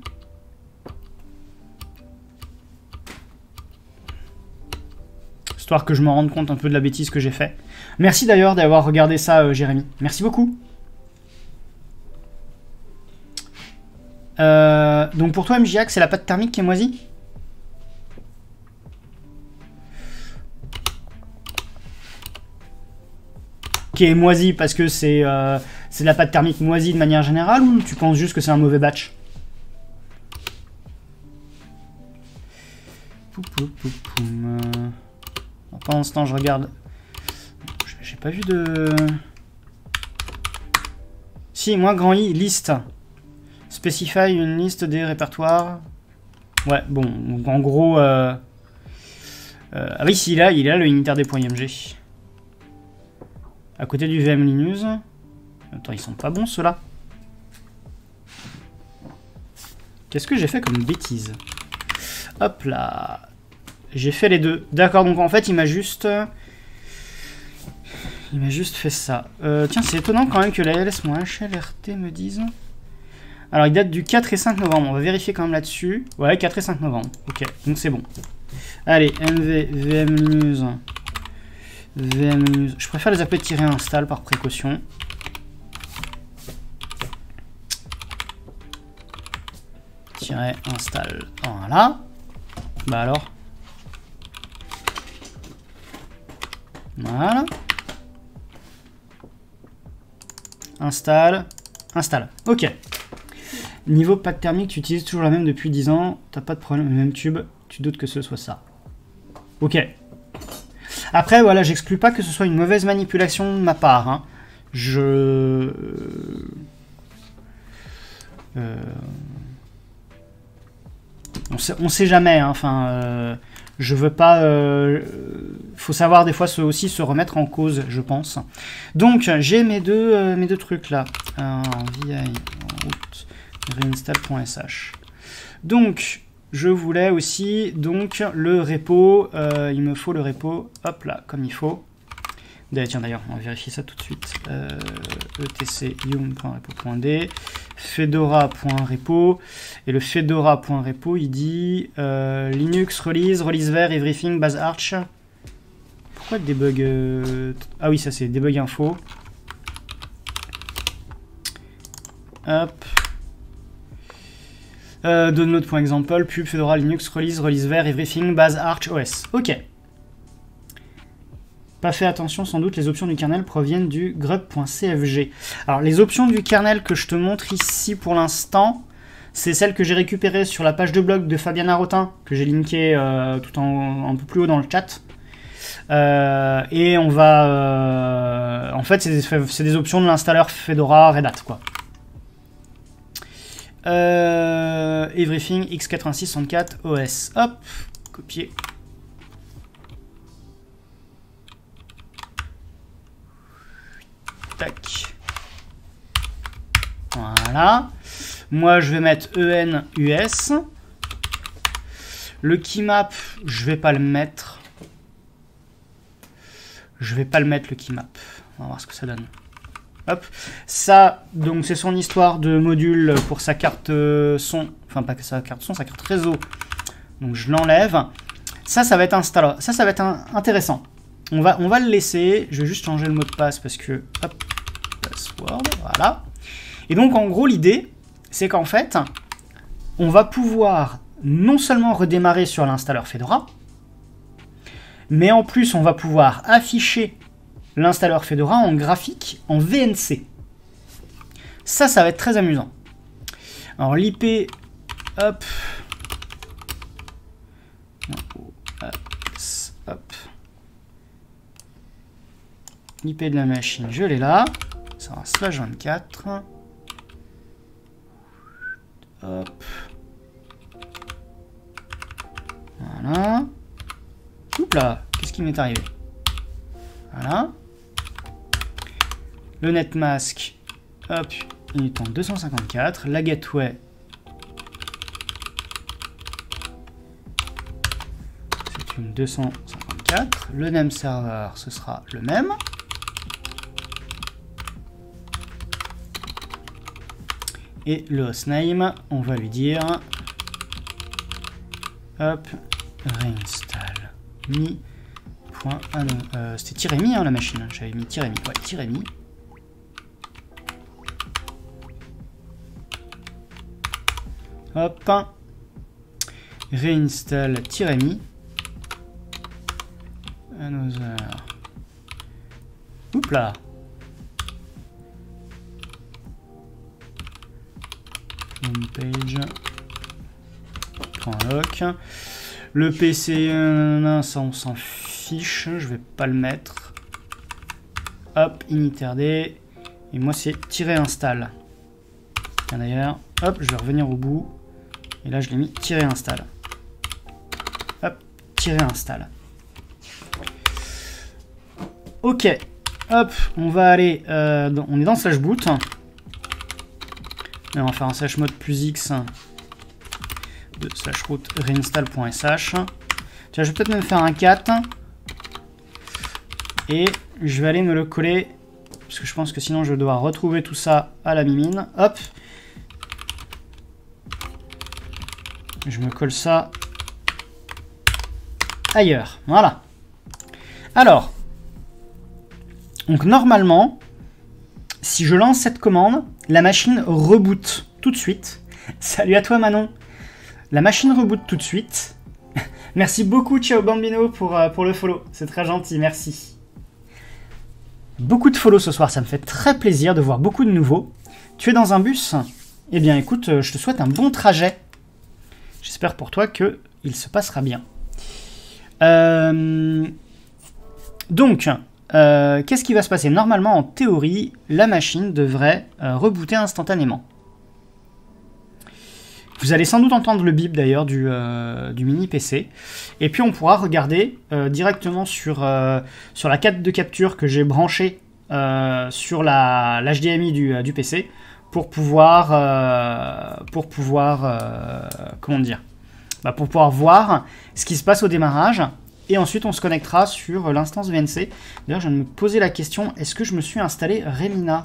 Histoire que je me rende compte un peu de la bêtise que j'ai fait. Merci d'ailleurs d'avoir regardé ça, Jérémy. Merci beaucoup. Donc pour toi, MJAC, c'est la pâte thermique qui est moisie? Qui est moisie parce que c'est de la pâte thermique moisie de manière générale, ou tu penses juste que c'est un mauvais batch? Pendant ce temps, je regarde. J'ai pas vu de... Si, moins grand i, liste. Specify une liste des répertoires. Ouais, bon, donc en gros... Ah oui, si, là, il a le initerd.img. À côté du VM Linux. Attends, ils sont pas bons, ceux-là. Qu'est-ce que j'ai fait comme bêtise? Hop là. J'ai fait les deux. D'accord, donc en fait, il m'a juste... Il m'a juste fait ça. Tiens, c'est étonnant quand même que la ls-hlrt me dise... Alors, il date du 4 et 5 novembre. On va vérifier quand même là-dessus. Ouais, 4 et 5 novembre. Ok, donc c'est bon. Allez, mv, vmnews. Vmnews. Je préfère les appeler -install par précaution. -install. Voilà. Bah alors... Voilà. Installe. Installe. Ok. Niveau pack thermique, tu utilises toujours la même depuis 10 ans. T'as pas de problème. Le même tube. Tu doutes que ce soit ça. Ok. Après, voilà, j'exclus pas que ce soit une mauvaise manipulation de ma part. Hein. On sait jamais. Hein. Enfin... Je veux pas... faut savoir des fois aussi se remettre en cause, je pense. Donc, j'ai mes deux trucs là. Vi root reinstall.sh. Donc, je voulais aussi donc le repo. Il me faut le repo, hop là, comme il faut. Tiens, d'ailleurs, on va vérifier ça tout de suite. etc yum.repo.d fedora.repo, et le fedora.repo il dit Linux release, release var, everything, base arch. Pourquoi debug... Ah oui, ça c'est debug info. Hop. Download.example, pub, Fedora, Linux, release, release vert, everything, base, Arch, OS. Ok. Pas fait attention sans doute, les options du kernel proviennent du grub.cfg. Alors les options du kernel que je te montre ici pour l'instant, c'est celles que j'ai récupérées sur la page de blog de Fabien Arotin, que j'ai linké tout en un peu plus haut dans le chat. Et on va... en fait, c'est des options de l'installeur Fedora Red Hat, quoi. Everything x86-64 OS. Hop, copier. Tac. Voilà. Moi, je vais mettre ENUS. Le keymap, je vais pas le mettre. Je vais pas le mettre, le keymap. On va voir ce que ça donne. Hop. Ça, donc, c'est son histoire de module pour sa carte son. Enfin, pas que sa carte son, sa carte réseau. Donc, je l'enlève. Ça, ça va être intéressant. On va le laisser. Je vais juste changer le mot de passe parce que... Hop. Password. Voilà. Et donc, en gros, l'idée... c'est qu'en fait, on va pouvoir non seulement redémarrer sur l'installeur Fedora, mais en plus, on va pouvoir afficher l'installeur Fedora en graphique, en VNC. Ça, ça va être très amusant. Alors, l'IP, hop, hop, l'IP de la machine, je l'ai là, ça sera slash 24. Hop. Voilà. Oups là, qu'est-ce qui m'est arrivé? Voilà. Le netmask, hop, il est en 254. La gateway, c'est une 254. Le name server, ce sera le même. Et le hostname, on va lui dire, hop, reinstall mi. Ah non, c'était tiré mi, hein, la machine. J'avais mis tiré mi. Ouais, tiré mi. Hop, reinstall tiré mi. Another. Oups là. Homepage. Lock. Le PC, ça on s'en fiche, je vais pas le mettre. Hop, initrd. Et moi c'est tirer install. D'ailleurs, hop, je vais revenir au bout. Et là je l'ai mis tirer install. Hop, tirer install. Ok. Hop, on va aller. On est dans slash boot. Et on va faire un chmod plus x de slash root reinstall.sh. Je vais peut-être même faire un cat. Et je vais aller me le coller. Parce que je pense que sinon je vais devoir retrouver tout ça à la mimine. Hop. Je me colle ça ailleurs. Voilà. Alors. Donc normalement, si je lance cette commande, la machine reboot tout de suite. Salut à toi Manon. La machine reboot tout de suite. Merci beaucoup Ciao Bambino pour le follow. C'est très gentil, merci. Beaucoup de follow ce soir, ça me fait très plaisir de voir beaucoup de nouveaux. Tu es dans un bus? Eh bien écoute, je te souhaite un bon trajet. J'espère pour toi qu'il se passera bien. Donc... qu'est-ce qui va se passer? Normalement, en théorie, la machine devrait rebooter instantanément. Vous allez sans doute entendre le bip d'ailleurs du mini PC. Et puis on pourra regarder directement sur la carte de capture que j'ai branchée sur l'HDMI du PC pour pouvoir voir ce qui se passe au démarrage. Et ensuite, on se connectera sur l'instance VNC. D'ailleurs, je viens de me poser la question, est-ce que je me suis installé Remina?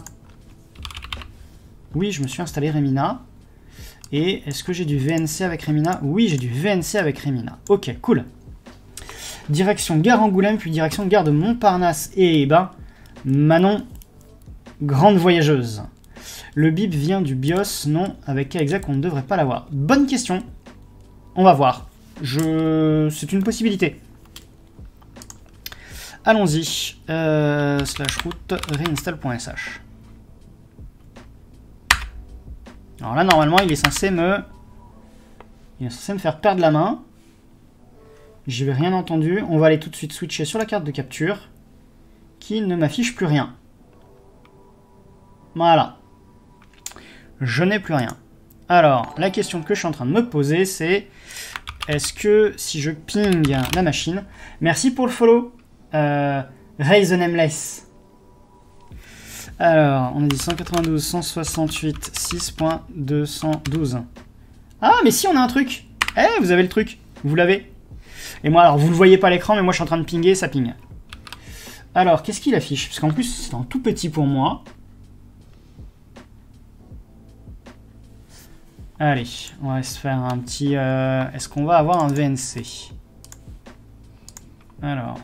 Oui, je me suis installé Remina. Et est-ce que j'ai du VNC avec Remina? Oui, j'ai du VNC avec Remina. Ok, cool. direction gare Angoulême, puis direction gare de Montparnasse. Et ben, Manon, grande voyageuse. Le bip vient du BIOS, non, avec K exact, on ne devrait pas l'avoir. Bonne question. On va voir. C'est une possibilité. Allons-y. /root reinstall.sh. Alors là, normalement, il est censé me faire perdre la main. Je n'ai rien entendu. On va aller tout de suite switcher sur la carte de capture qui ne m'affiche plus rien. Voilà. Je n'ai plus rien. Alors, la question que je suis en train de me poser, c'est est-ce que si je ping la machine... Merci pour le follow. Raise the nameless. Alors, on a dit 192, 168, 6.212. Ah, mais si, on a un truc. Eh, vous avez le truc. Vous l'avez. Et moi, alors, vous ne le voyez pas à l'écran, mais moi, je suis en train de pinguer, ça ping. Alors, qu'est-ce qu'il affiche? Parce qu'en plus, c'est en tout petit pour moi. Allez, on va se faire un petit... Est-ce qu'on va avoir un VNC? Alors,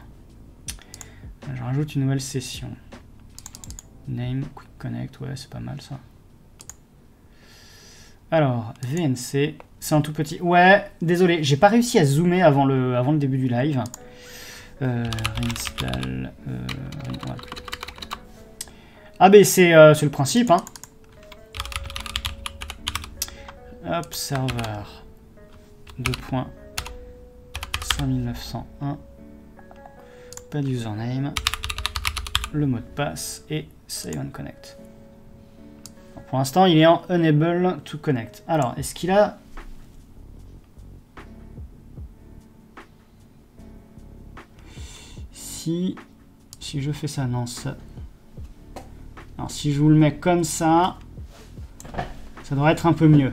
je rajoute une nouvelle session. Name, Quick Connect, ouais, c'est pas mal ça. Alors, VNC, c'est un tout petit... Ouais, désolé, j'ai pas réussi à zoomer avant le début du live. Reinstall... Ah ben, c'est le principe, hein. Hop, serveur 2.5901, pas d'username, le mot de passe et save and connect. Alors pour l'instant, il est en unable to connect. Alors, est-ce qu'il a... Si je fais ça, non, ça... Alors, si je vous le mets comme ça, ça devrait être un peu mieux.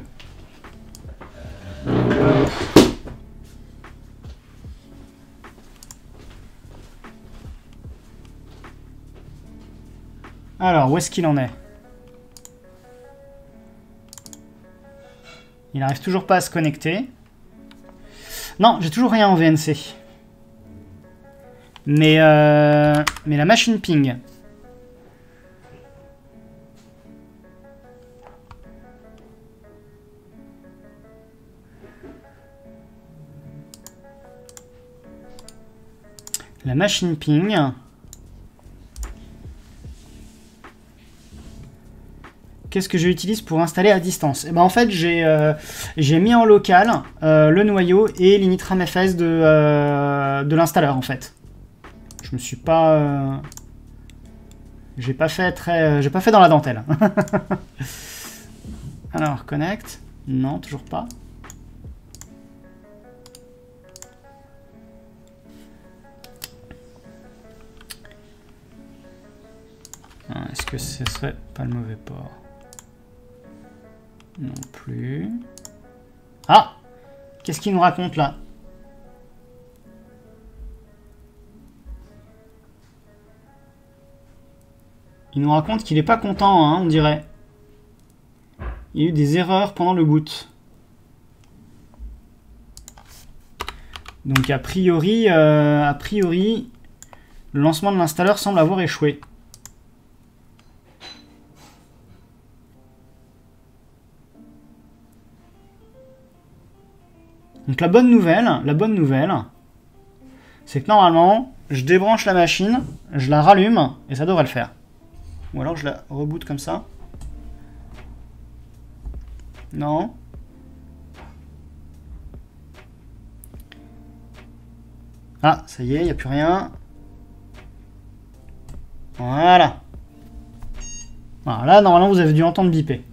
Alors, où est-ce qu'il en est? Il n'arrive toujours pas à se connecter. Non, j'ai toujours rien en VNC. Mais la machine ping. La machine ping. Qu'est-ce que j'utilise pour installer à distance? Et ben en fait, j'ai mis en local le noyau et l'initramfs de l'installeur en fait. Je me suis pas, j'ai pas fait dans la dentelle. Alors connect, non toujours pas. Ah, est-ce que ce serait pas le mauvais port? Non plus. Ah! Qu'est-ce qu'il nous raconte là? Il nous raconte qu'il n'est pas content, hein, on dirait. Il y a eu des erreurs pendant le boot. Donc a priori, le lancement de l'installeur semble avoir échoué. Donc la bonne nouvelle, c'est que normalement, je débranche la machine, je la rallume, et ça devrait le faire. Ou alors je la reboot comme ça. Non. Ah, ça y est, il n'y a plus rien. Voilà. Voilà, normalement, vous avez dû entendre biper.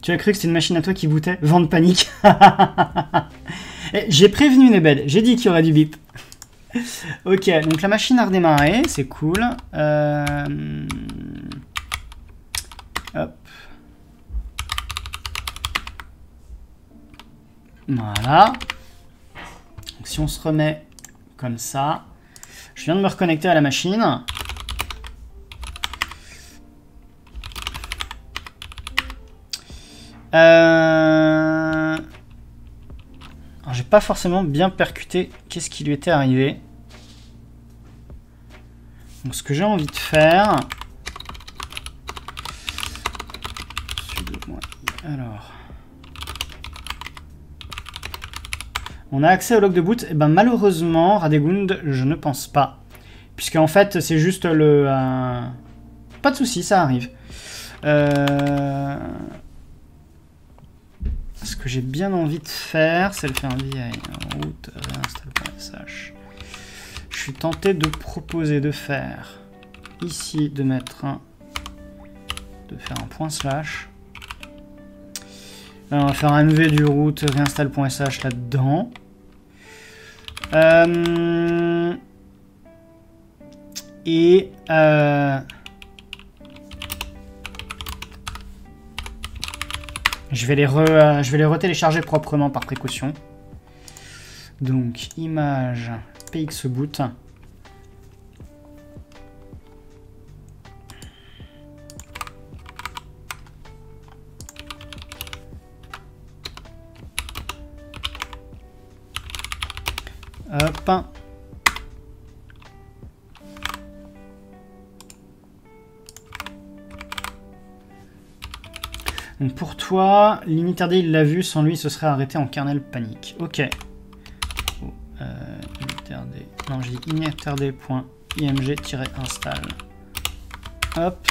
Tu as cru que c'était une machine à toi qui bootait? Vent de panique. J'ai prévenu Nebed, j'ai dit qu'il y aurait du bip. Ok, donc la machine a redémarré, c'est cool. Hop. Voilà. Donc si on se remet comme ça, je viens de me reconnecter à la machine. Alors j'ai pas forcément bien percuté qu'est-ce qui lui était arrivé. Donc ce que j'ai envie de faire... Alors... On a accès au log de boot. Et ben malheureusement, Radegound, je ne pense pas. Puisque en fait, c'est juste le... Pas de souci, ça arrive. Ce que j'ai bien envie de faire, c'est le faire via route install.sh. Je suis tenté de proposer de faire ici, de mettre un... de faire un point slash. Alors on va faire un mv du root reinstall.sh là-dedans. Je vais les retélécharger proprement par précaution. Donc image pxboot. Hop. Donc pour toi, l'initRD il l'a vu, sans lui il se serait arrêté en kernel panique. Ok. Oh, initRD. Non, j'ai dit initRD.img-install. Hop.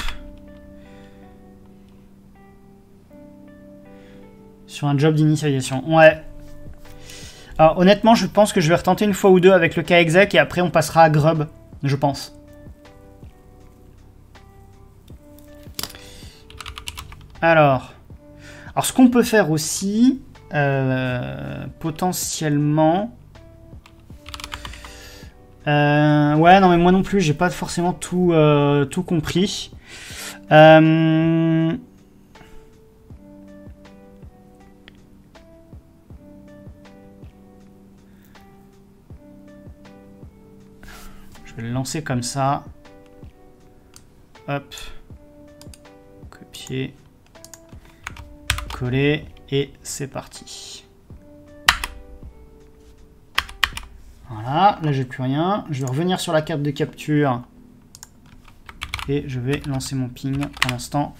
Sur un job d'initialisation. Ouais. Alors honnêtement, je pense que je vais retenter une fois ou deux avec le cas exec et après on passera à grub, je pense. Alors ce qu'on peut faire aussi, potentiellement... ouais, non mais moi non plus, j'ai pas forcément tout, tout compris. Je vais le lancer comme ça. Hop. Copier. Coller. Et c'est parti. Voilà. Là, j'ai plus rien. Je vais revenir sur la carte de capture. Et je vais lancer mon ping pour l'instant.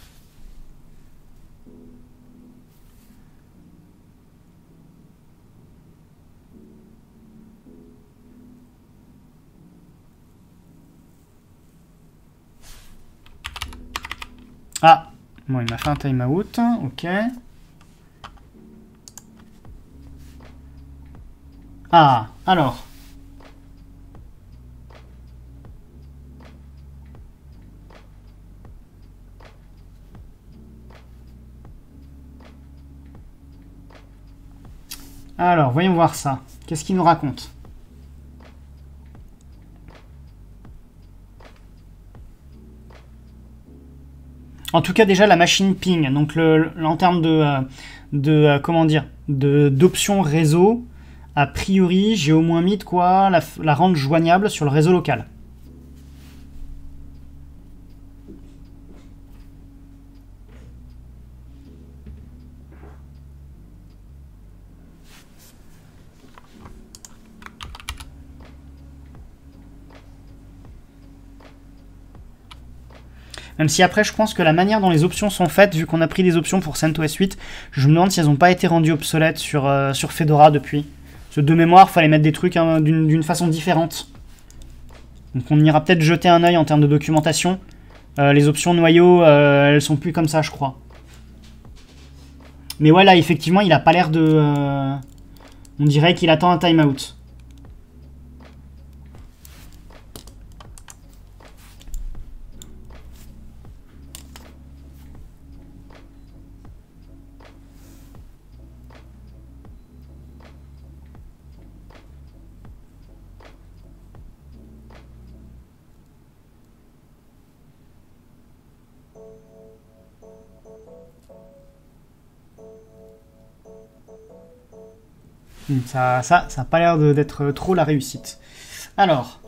Ah, bon, il m'a fait un timeout, ok. Ah, alors. Alors, voyons voir ça. Qu'est-ce qu'il nous raconte ? En tout cas, déjà, la machine ping, donc en termes d'options réseau, a priori, j'ai au moins mis de quoi la rendre joignable sur le réseau local. Même si après, je pense que la manière dont les options sont faites, vu qu'on a pris des options pour CentOS 8, je me demande si elles n'ont pas été rendues obsolètes sur Fedora depuis. Parce que de mémoire, il fallait mettre des trucs hein, d'une façon différente. Donc on ira peut-être jeter un œil en termes de documentation. Les options noyaux, elles sont plus comme ça, je crois. Mais ouais, là, effectivement, il n'a pas l'air de... On dirait qu'il attend un timeout. Ça a pas l'air d'être trop la réussite. Alors,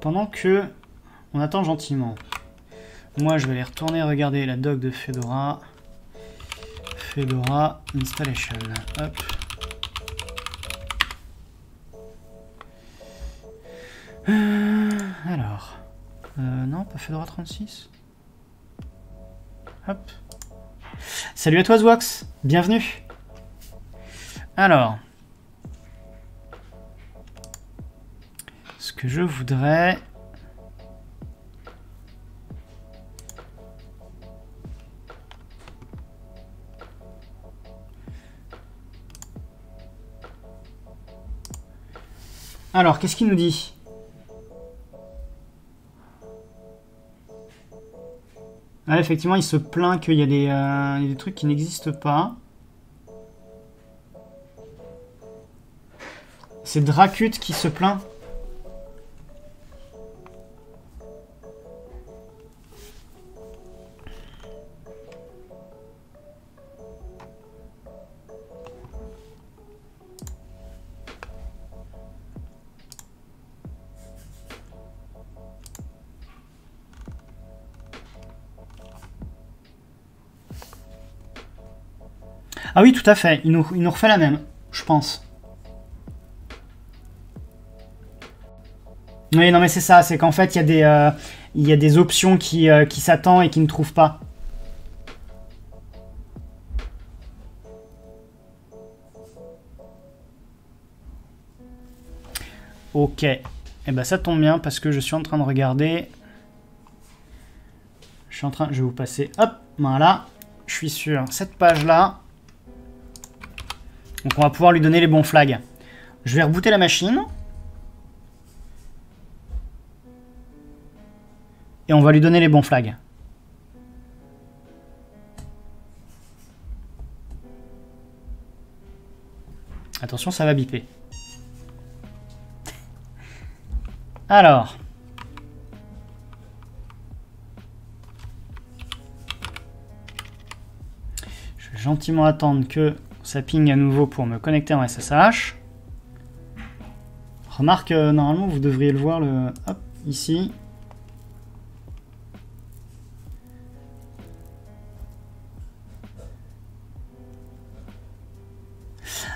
pendant que on attend gentiment, moi je vais aller retourner regarder la doc de Fedora. Fedora installation. Hop. Alors, non, pas Fedora 36. Hop. Salut à toi Zwax, bienvenue. Alors, ce que je voudrais, alors qu'est-ce qu'il nous dit? Ah, effectivement, il se plaint qu'il y a des trucs qui n'existent pas. C'est Dracut qui se plaint. Ah oui, tout à fait. Il nous refait la même, je pense. Oui, non mais c'est ça. C'est qu'en fait, il y a des options qui s'attendent et qui ne trouvent pas. Ok. Et ben ça tombe bien parce que je suis en train de regarder. Je vais vous passer. Hop, voilà. Je suis sur cette page-là. Donc on va pouvoir lui donner les bons flags. Je vais rebooter la machine. Et on va lui donner les bons flags. Attention, ça va biper. Alors... je vais gentiment attendre que... ça ping à nouveau pour me connecter en SSH. Remarque, normalement, vous devriez le voir, le... hop, ici.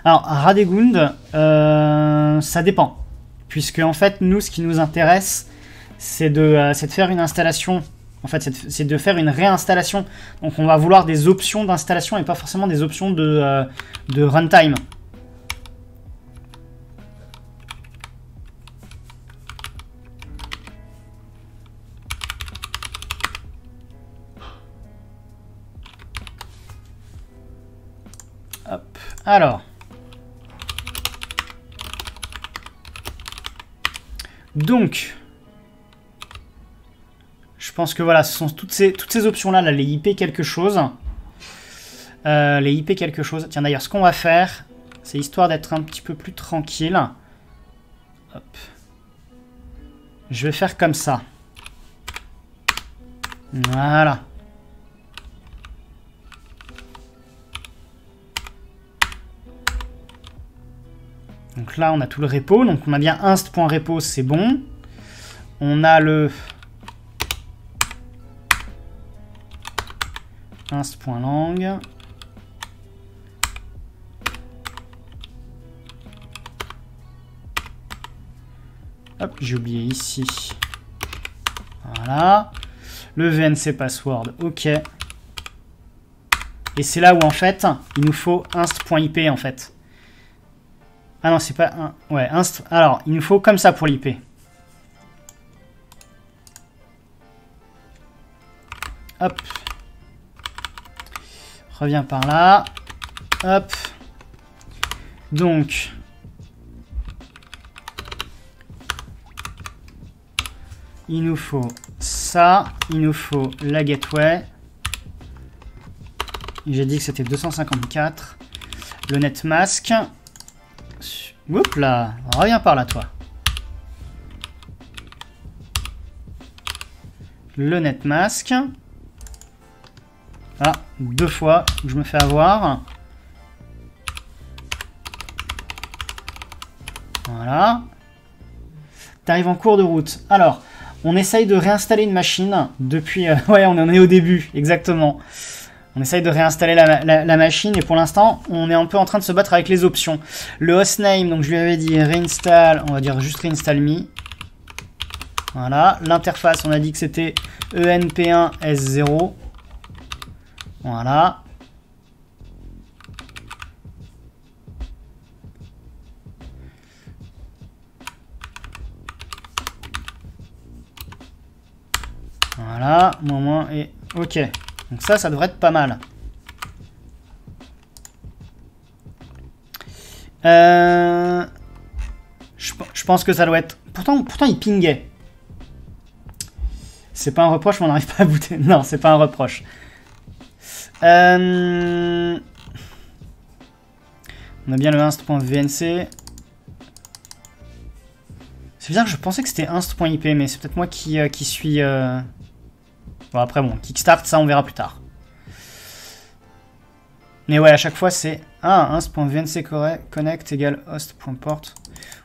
Alors, Radegound, ça dépend. Puisque, en fait, nous, ce qui nous intéresse, c'est de faire une installation... En fait, c'est de faire une réinstallation. Donc, on va vouloir des options d'installation et pas forcément des options de runtime. Hop. Alors. Donc... je pense que voilà, ce sont toutes ces options-là, là, les IP quelque chose. Les IP quelque chose. Tiens, d'ailleurs, ce qu'on va faire, c'est histoire d'être un petit peu plus tranquille. Hop. Je vais faire comme ça. Voilà. Donc là, on a tout le repo. Donc on a bien inst.repo, c'est bon. On a le... inst.lang. Hop, j'ai oublié ici. Voilà. Le VNC password, ok. Et c'est là où en fait, il nous faut inst.ip en fait. Ah non, c'est pas un. Ouais, inst. Alors, il nous faut comme ça pour l'IP. Hop. Reviens par là. Hop. Donc. Il nous faut ça. Il nous faut la gateway. J'ai dit que c'était 254. Le netmask. Oups là. Reviens par là, toi. Le netmask. Ah, deux fois, je me fais avoir. Voilà. T'arrives en cours de route. Alors, on essaye de réinstaller une machine depuis... ouais, on en est au début, exactement. On essaye de réinstaller la machine et pour l'instant, on est un peu en train de se battre avec les options. Le hostname, donc je lui avais dit reinstall, on va dire juste reinstall me. Voilà, l'interface, on a dit que c'était enp1s0. Voilà. Voilà, moins et OK. Donc ça, ça devrait être pas mal. Je pense que ça doit être... Pourtant il pingait. C'est pas un reproche, mais on n'arrive pas à booter. Non, c'est pas un reproche. On a bien le inst.vnc. C'est bizarre, je pensais que c'était inst.ip, mais c'est peut-être moi qui suis... Bon, après, bon, kickstart, ça, on verra plus tard. Mais ouais, à chaque fois, c'est... Ah, inst.vnc connect égale host.port.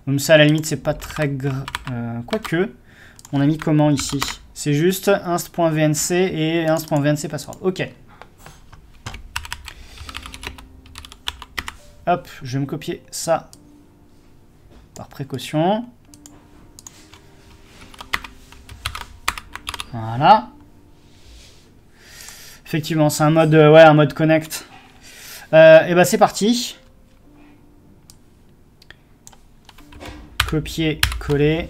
Comme ça, à la limite, c'est pas très grave. Quoique, on a mis comment ici? C'est juste inst.vnc et inst.vnc password. OK. Hop, je vais me copier ça par précaution. Voilà. Effectivement, c'est un mode, ouais, un mode connect. Et ben c'est parti. Copier, coller.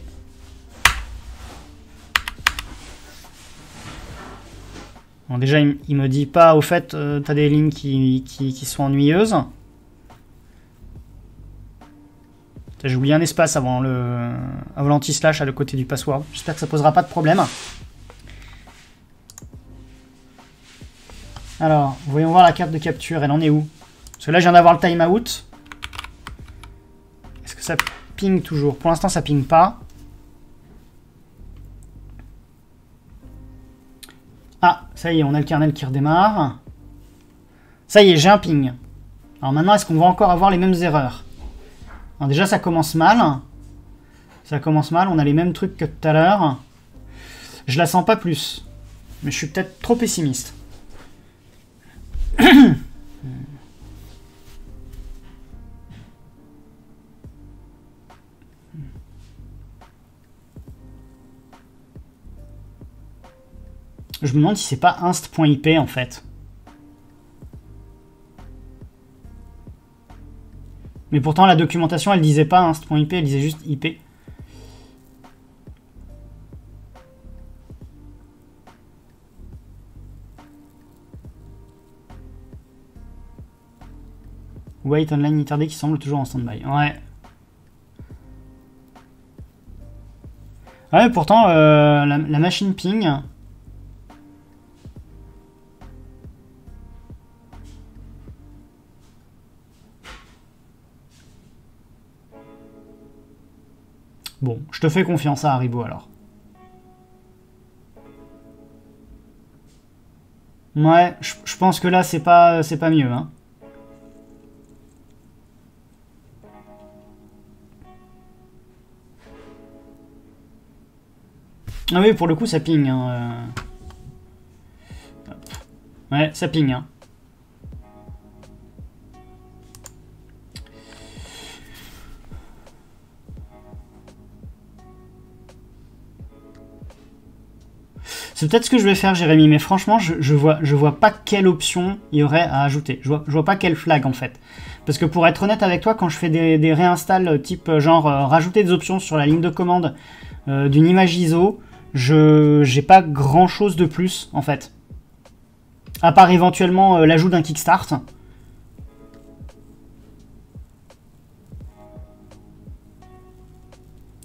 Bon, déjà, il me dit pas, au fait, t'as des lignes qui sont ennuyeuses. J'ai oublié un espace avant l'anti-slash à le côté du password. J'espère que ça posera pas de problème. Alors, voyons voir la carte de capture. Elle en est où? Parce que là, je viens d'avoir le timeout. Est-ce que ça ping toujours? Pour l'instant, ça ping pas. Ah, ça y est, on a le kernel qui redémarre. Ça y est, j'ai un ping. Alors maintenant, est-ce qu'on va encore avoir les mêmes erreurs? Alors déjà, ça commence mal. Ça commence mal. On a les mêmes trucs que tout à l'heure. Je la sens pas plus. Mais je suis peut-être trop pessimiste. Je me demande si c'est pas inst.ip en fait. Mais pourtant la documentation elle disait pas inst.ip, elle disait juste IP. Wait online interdit qui semble toujours en stand-by. Ouais. Ouais, pourtant, la machine ping. Bon, je te fais confiance à Haribo alors. Ouais, je pense que là, c'est pas mieux, hein. Ah oui, pour le coup, ça ping. Hein. Ouais, ça ping. Hein. C'est peut-être ce que je vais faire, Jérémy, mais franchement, je vois pas quelle option il y aurait à ajouter. Je vois pas quelle flag, en fait. Parce que pour être honnête avec toi, quand je fais des réinstalls type genre rajouter des options sur la ligne de commande d'une image ISO, j'ai pas grand chose de plus en fait. À part éventuellement l'ajout d'un kickstart.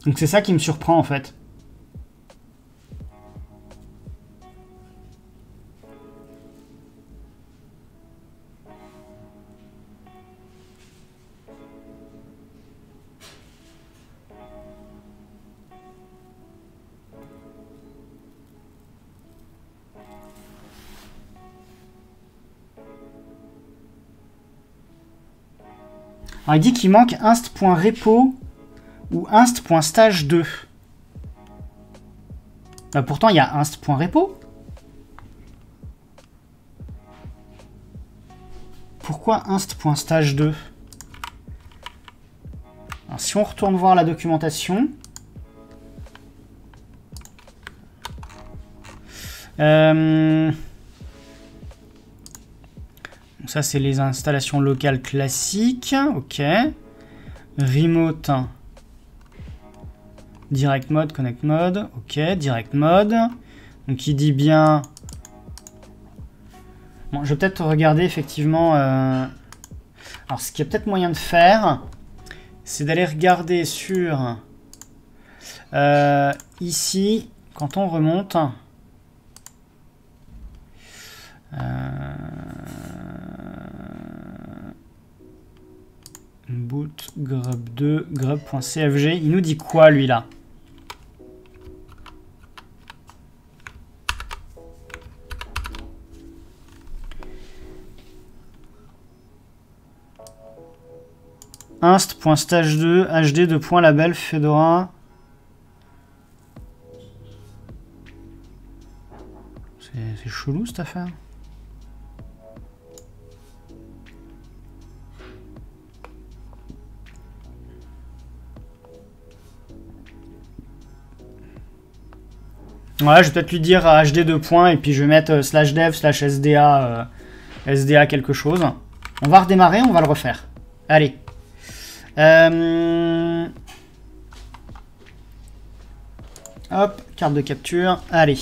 Donc c'est ça qui me surprend en fait. Alors, il dit qu'il manque inst.repo ou inst.stage2. Bah pourtant, il y a inst.repo. Pourquoi inst.stage2? Alors, si on retourne voir la documentation... ça, c'est les installations locales classiques. OK. Remote. Direct mode, connect mode. OK, direct mode. Donc, il dit bien... Bon, je vais peut-être regarder, effectivement... Alors, ce qu'il y a peut-être moyen de faire, c'est d'aller regarder sur... ici, quand on remonte... boot grub2 grub.cfg, il nous dit quoi lui là? inst.stage2 hd2.label fedora. C'est chelou cette affaire. Voilà, je vais peut-être lui dire hd2. Et puis je vais mettre /dev/sda sda quelque chose. On va redémarrer, on va le refaire. Allez. Hop, carte de capture. Allez.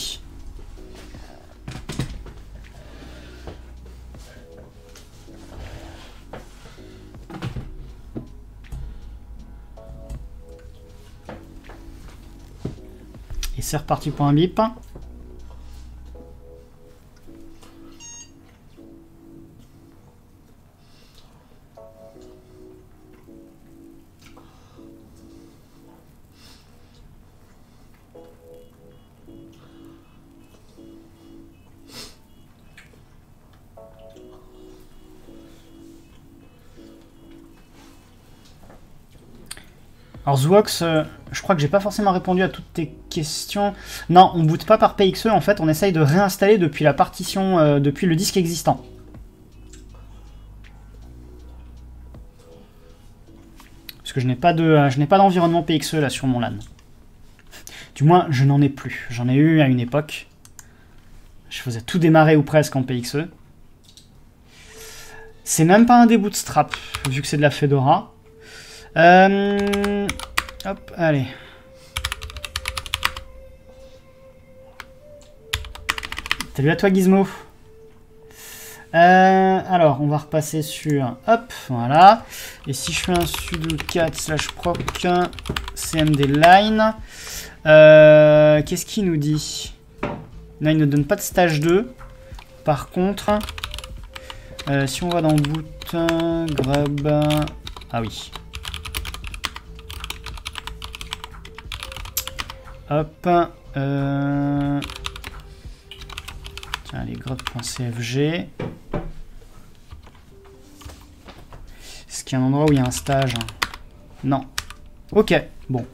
Et c'est reparti pour un bip. Alors Zwox, je crois que j'ai pas forcément répondu à toutes tes questions. Non, on boot pas par PXE, en fait, on essaye de réinstaller depuis la partition, depuis le disque existant. Parce que je n'ai pas d'environnement PXE là sur mon LAN. Du moins, je n'en ai plus. J'en ai eu à une époque. Je faisais tout démarrer ou presque en PXE. C'est même pas un des bootstrap, vu que c'est de la Fedora. Hop, allez. Salut à toi, Gizmo. Alors, on va repasser sur... Hop, voilà. Et si je fais un sudo cat/proc cmdline, qu'est-ce qu'il nous dit? Non, il ne donne pas de stage 2. Par contre, si on va dans boot, grub... Ah oui. Hop, tiens, les grub.cfg. Est-ce qu'il y a un endroit où il y a un stage? Non. Ok, bon.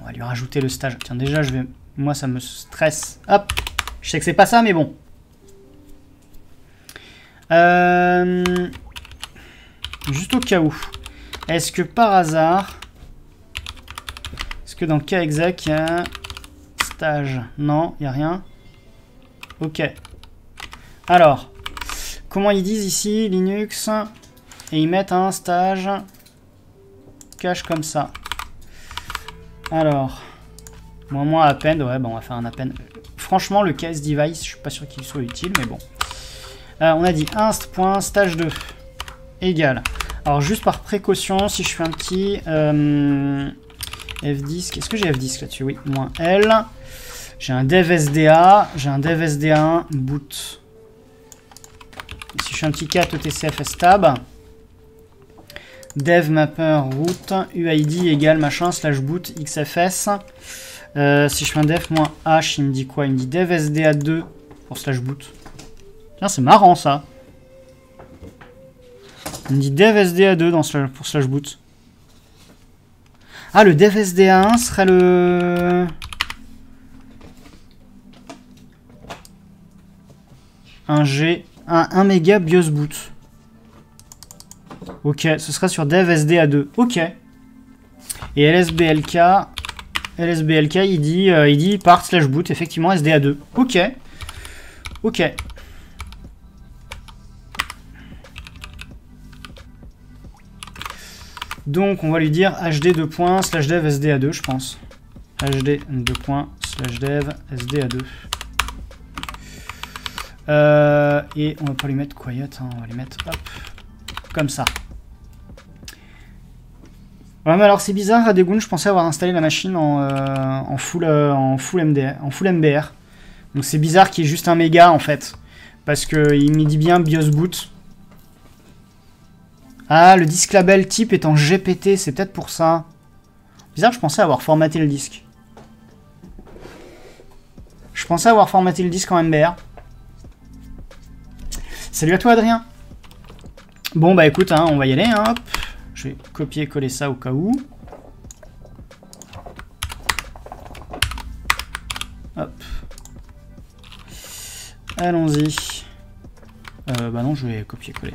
On va lui rajouter le stage. Tiens, déjà, je vais... Moi, ça me stresse. Hop, je sais que c'est pas ça, mais bon. Juste au cas où. Est-ce que par hasard, est-ce que dans KExec, il y a un stage? Non, il n'y a rien. Ok. Alors, comment ils disent ici? Linux. Et ils mettent un stage cache comme ça. Alors, moi, append. Ouais, bon, on va faire un append. Franchement, le KS device, je suis pas sûr qu'il soit utile, mais bon. On a dit inst.stage2 égale. Alors juste par précaution, si je fais un petit fdisk, est-ce que j'ai fdisk là-dessus? Oui, moins L. J'ai un dev SDA, j'ai un dev SDA1 boot. Et si je fais un petit cat etcfstab, dev mapper root uid égale machin slash boot xfs. Si je fais un dev moins h, il me dit quoi? Il me dit dev SDA2 pour slash boot. Tiens, c'est marrant ça. On dit dev SDA2 dans slash, pour slash boot. Ah, le dev SDA1 sera le... un G... un 1 méga BIOS boot. Ok, ce sera sur dev SDA2. Ok. Et LSBLK... LSBLK, il dit part slash boot, effectivement, SDA2. Ok. Ok. Donc, on va lui dire hd:/dev/sda2, je pense. hd:/dev/sda2. Et on va pas lui mettre quiet, hein, on va lui mettre hop, comme ça. Ouais, mais alors c'est bizarre, Radegound, je pensais avoir installé la machine en full MBR. Donc c'est bizarre qu'il y ait juste un méga en fait, parce qu'il me dit bien BIOS boot. Ah, le disque label type est en GPT, c'est peut-être pour ça. Bizarre, je pensais avoir formaté le disque. Je pensais avoir formaté le disque en MBR. Salut à toi, Adrien. Bon, bah écoute, hein, on va y aller. Hein, hop. Je vais copier-coller ça au cas où. Hop. Allons-y. Bah non, je vais copier-coller.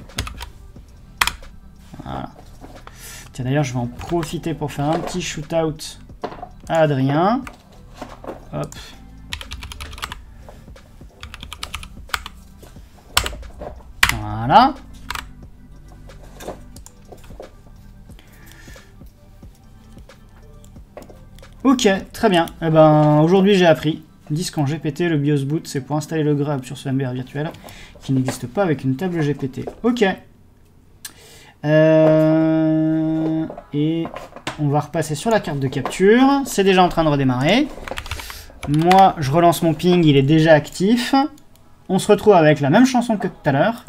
Voilà. Tiens, d'ailleurs, je vais en profiter pour faire un petit shootout à Adrien. Hop. Voilà. Ok, très bien. Eh ben, aujourd'hui, j'ai appris. Disque en GPT, le BIOS boot, c'est pour installer le grab sur ce MBR virtuel qui n'existe pas avec une table GPT. Ok. Et on va repasser sur la carte de capture. C'est déjà en train de redémarrer. Moi, je relance mon ping, il est déjà actif. On se retrouve avec la même chanson que tout à l'heure.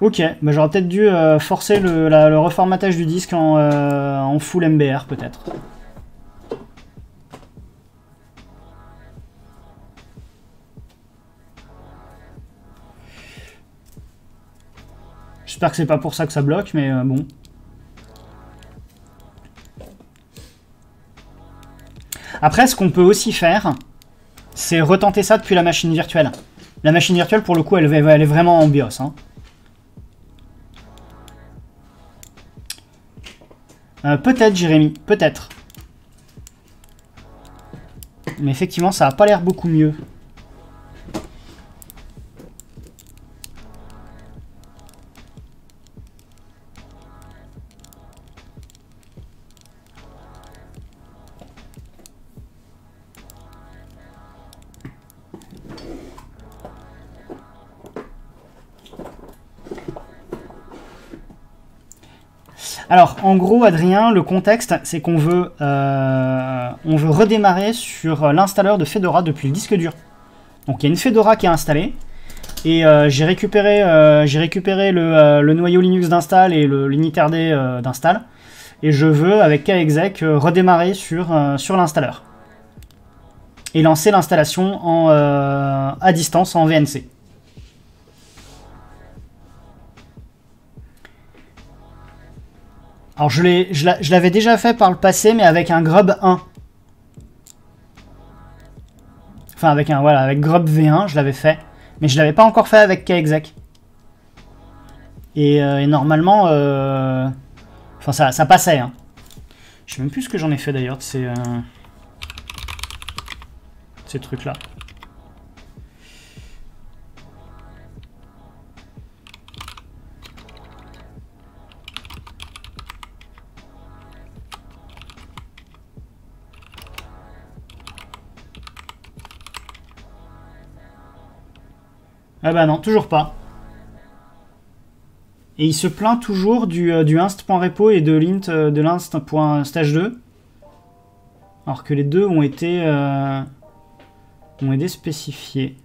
Ok, bah j'aurais peut-être dû forcer le reformatage du disque en full MBR peut-être. J'espère que c'est pas pour ça que ça bloque, mais bon. Après, ce qu'on peut aussi faire, c'est retenter ça depuis la machine virtuelle. La machine virtuelle, pour le coup, elle est vraiment en BIOS. Hein. Peut-être, Jérémy, peut-être. Mais effectivement, ça n'a pas l'air beaucoup mieux. Alors, en gros, Adrien, le contexte, c'est qu'on veut, redémarrer sur l'installeur de Fedora depuis le disque dur. Donc, il y a une Fedora qui est installée, et j'ai récupéré le noyau Linux d'install et l'initerd d'install, et je veux, avec kexec, redémarrer sur l'installeur. Et lancer l'installation à distance en VNC. Alors je l'avais déjà fait par le passé, mais avec un grub 1. Enfin avec grub V1, je l'avais fait. Mais je l'avais pas encore fait avec kexec. Et normalement, enfin ça passait. Hein. Je sais même plus ce que j'en ai fait d'ailleurs de ces trucs-là. Ah bah non, toujours pas. Et il se plaint toujours du inst.repo et de l'inst.stage2. Alors que les deux ont été spécifiés.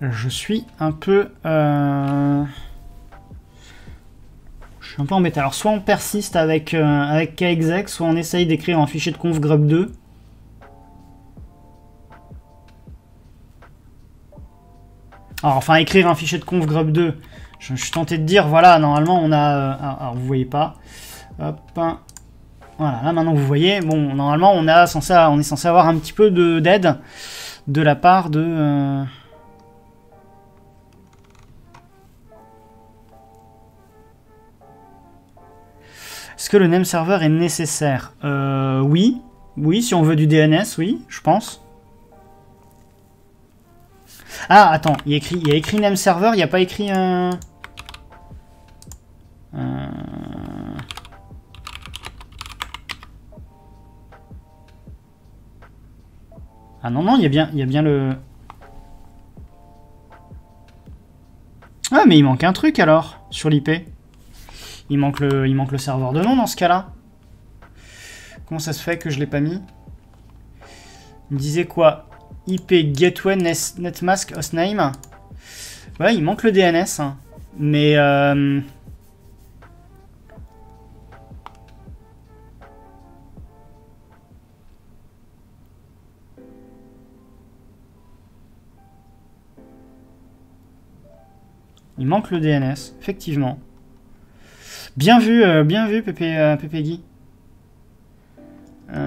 Je suis un peu... Je suis un peu embêté. Alors soit on persiste avec, avec KXX, soit on essaye d'écrire un fichier de conf grub2. Alors, enfin, écrire un fichier de conf grub2. Je suis tenté de dire, voilà, normalement, on a... alors, vous voyez pas. Hop, hein. Voilà, là, maintenant, vous voyez. Bon, normalement, on a censé, on est censé avoir un petit peu d'aide de la part de... Est-ce que le name server est nécessaire? Oui. Oui, si on veut du DNS, oui, je pense. Ah, attends, il y a écrit name server, il n'y a pas écrit... Ah non, non, il y a bien le... Ah, mais il manque un truc alors, sur l'IP. Il manque le serveur de nom dans ce cas-là. Comment ça se fait que je ne l'ai pas mis? Il me disait quoi? IP Gateway Netmask Hostname. Ouais, il manque le DNS. Hein. Mais... Il manque le DNS, effectivement. Bien vu, Pépé Guy. Alors,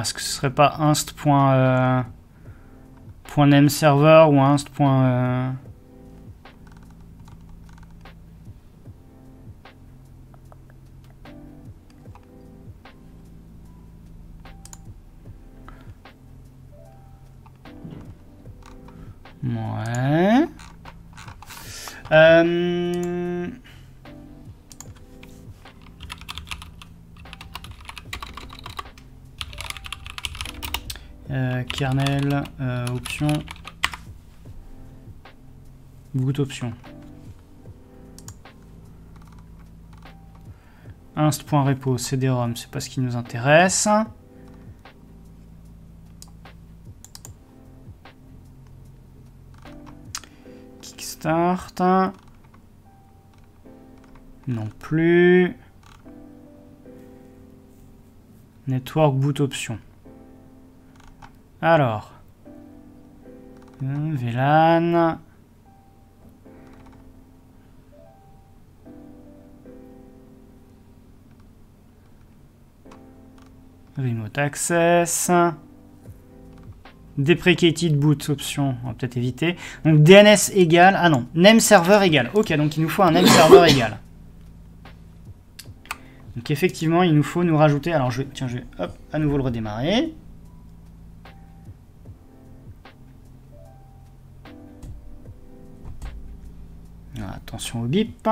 est-ce que ce serait pas inst.nameserver ou inst. Ouais. Kernel, option, boot option, inst.repo, cd-rom, c'est pas ce qui nous intéresse. Kickstart, non plus. Network boot option. Alors, VLAN, Remote Access, Deprecated Boot option, on va peut-être éviter. Donc DNS égale, ah non, Name Server égale. Ok, donc il nous faut un Name Server égale. Donc effectivement, il nous faut nous rajouter, alors je vais, tiens, je vais hop, à nouveau le redémarrer. Attention au bip.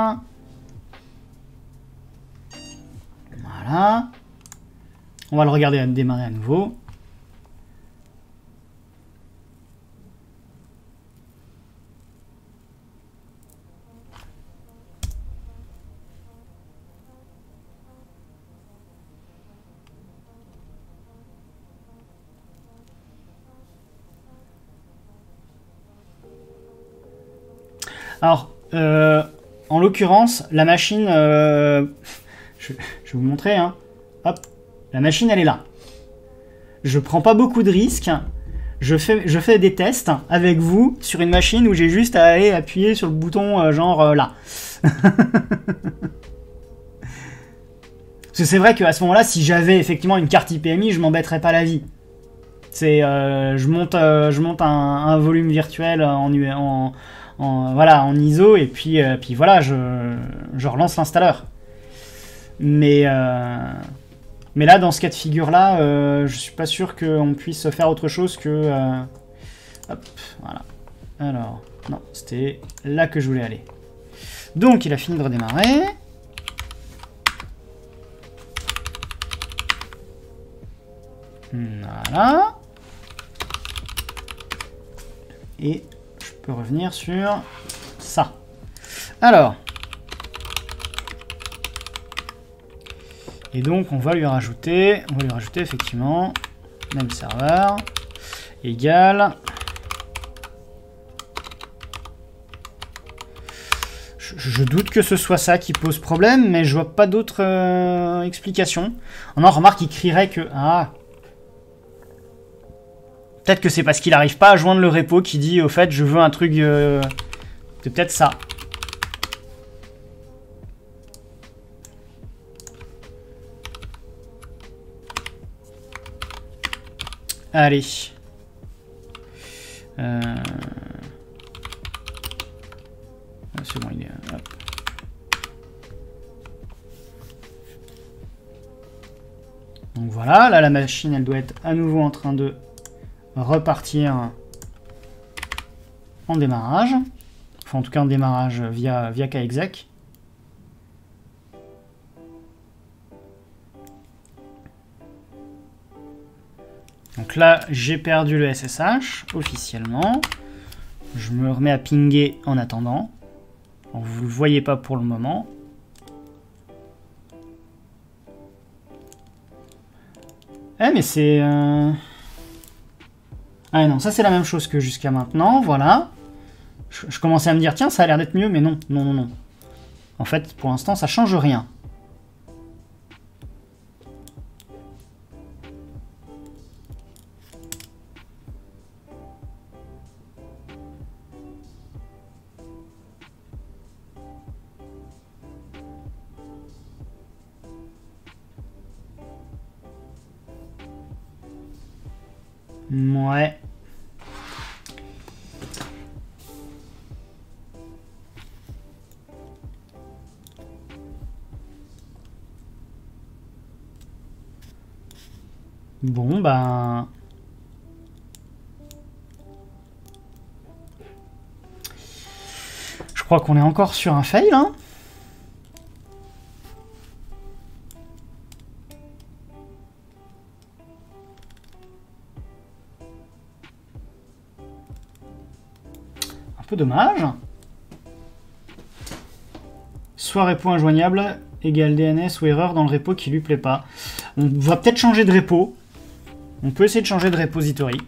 Voilà. On va le regarder à démarrer à nouveau. Alors, en l'occurrence, la machine, je vais vous montrer, hein. Hop, la machine, elle est là. Je prends pas beaucoup de risques. Je fais des tests avec vous sur une machine où j'ai juste à aller appuyer sur le bouton genre là. Parce que c'est vrai qu'à ce moment-là, si j'avais effectivement une carte IPMI, je m'embêterais pas la vie. C'est, je monte un volume virtuel en ISO, et puis voilà, je relance l'installeur. Mais là, dans ce cas de figure-là, je suis pas sûr qu'on puisse faire autre chose que... hop, voilà. Alors, non, c'était là que je voulais aller. Donc, il a fini de redémarrer. Voilà. Et je peux revenir sur ça. Alors. Et donc on va lui rajouter effectivement même serveur égal. Je doute que ce soit ça qui pose problème, mais je vois pas d'autres explications. On en remarque, il crierait que... Ah. Peut-être que c'est parce qu'il n'arrive pas à joindre le repo qui dit, au fait, je veux un truc... C'est peut-être ça. Allez. C'est bon, il est... Hop. Donc voilà, là la machine elle doit être à nouveau en train de repartir en démarrage. Enfin en tout cas en démarrage via KExec. Donc là j'ai perdu le SSH officiellement. Je me remets à pinguer en attendant. Vous ne le voyez pas pour le moment. Eh mais c'est... Ah non, ça c'est la même chose que jusqu'à maintenant, voilà. Je commençais à me dire, tiens, ça a l'air d'être mieux, mais non, non, non, non. En fait, pour l'instant, ça change rien. Ouais. Bon, ben... Je crois qu'on est encore sur un fail, hein. Dommage. Soit repo injoignable égale DNS ou erreur dans le repo qui lui plaît pas. On va peut-être changer de repo. On peut essayer de changer de repository.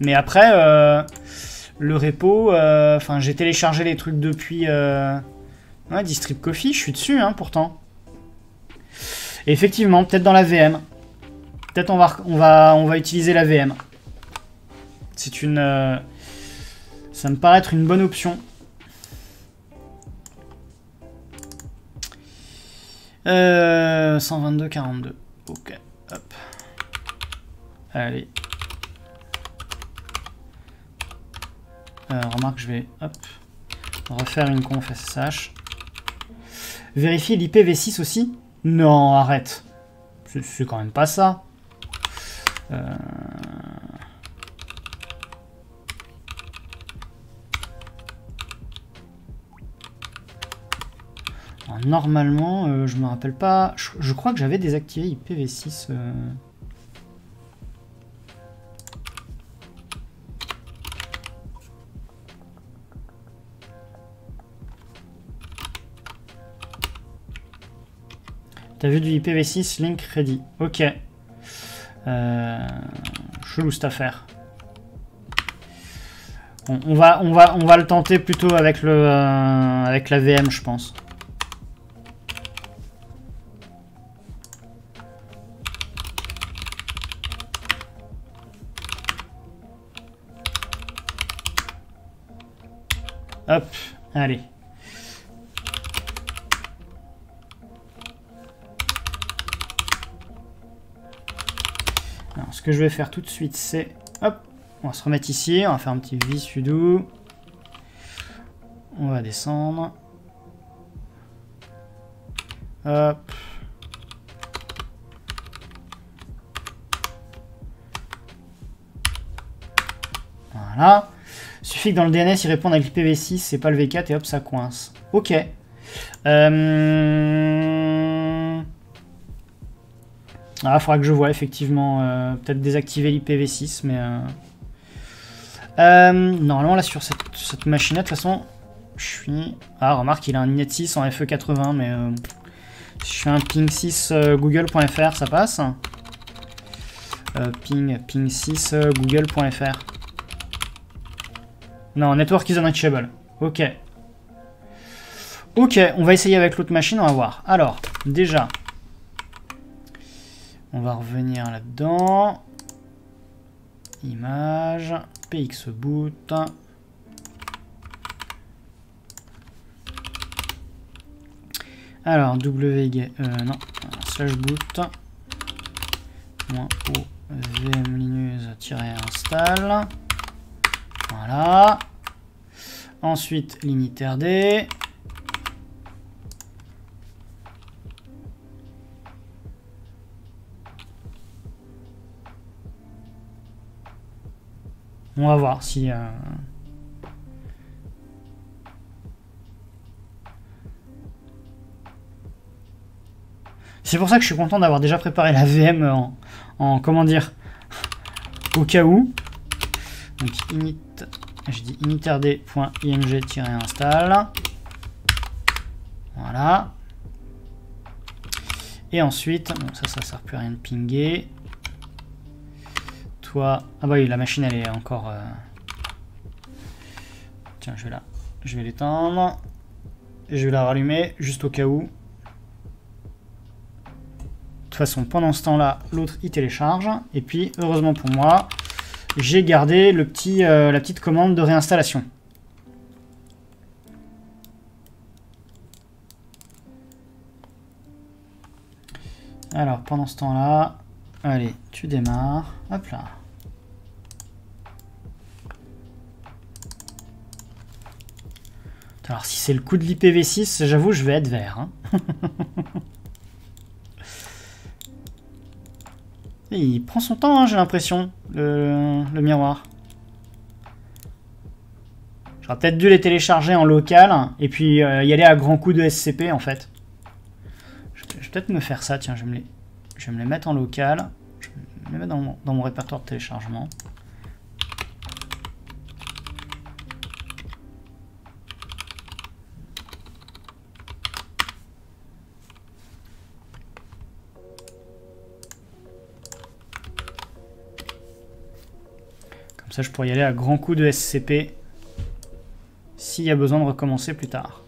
Mais après, le repo... Enfin, j'ai téléchargé les trucs depuis... Ouais, Distrib Coffee, je suis dessus, hein, pourtant. Et effectivement, peut-être dans la VM. Peut-être on va utiliser la VM. C'est une... Ça me paraît être une bonne option. $122.42. Ok, hop. Allez. Remarque, je vais hop, refaire une conf SSH. Vérifier l'IPv6 aussi. Non, arrête. C'est quand même pas ça. Normalement, je me rappelle pas. Je crois que j'avais désactivé IPv6. T'as vu du IPv6 link ready. Ok. Chelou cette affaire. Bon, on va le tenter plutôt avec le avec la VM, je pense. Hop, allez. Alors, ce que je vais faire tout de suite, c'est... Hop, on va se remettre ici. On va faire un petit visudo. On va descendre. Hop. Voilà. Suffit que dans le DNS, ils répondent avec l'IPv6, c'est pas le V4, et hop, ça coince. Ok. Ah, il faudra que je vois, effectivement. Peut-être désactiver l'IPv6, mais... normalement, là, sur cette machine-là, de toute façon, je suis... Ah, remarque, il a un INET6 en FE80, mais... si je fais un ping6 google.fr, ça passe. Ping6 google.fr. Non, network is unreachable. Ok. Ok, on va essayer avec l'autre machine, on va voir. Alors, déjà... On va revenir là-dedans. Image, pxboot. Alors, wget, non, slash boot. Moins o, vm linux-install. Voilà. Ensuite, l'initerd. On va voir si... C'est pour ça que je suis content d'avoir déjà préparé la VM en comment dire, au cas où. Donc init, je dis initerd.ing-install. Voilà. Et ensuite, bon, ça sert plus à rien de pinguer. Ah bah oui, la machine elle est encore... Tiens, je vais l'éteindre. Je vais la rallumer juste au cas où. De toute façon, pendant ce temps-là, l'autre il télécharge. Et puis, heureusement pour moi, j'ai gardé le petit, la petite commande de réinstallation. Alors, pendant ce temps-là, allez, tu démarres. Hop là. Alors si c'est le coup de l'IPv6, j'avoue, je vais être vert. Hein. Il prend son temps, hein, j'ai l'impression, le miroir. J'aurais peut-être dû les télécharger en local et puis y aller à grands coups de SCP en fait. Je vais peut-être me faire ça, tiens, je vais me les mettre en local. Je vais me les mettre dans mon répertoire de téléchargement. Ça, je pourrais y aller à grands coups de SCP s'il y a besoin de recommencer plus tard.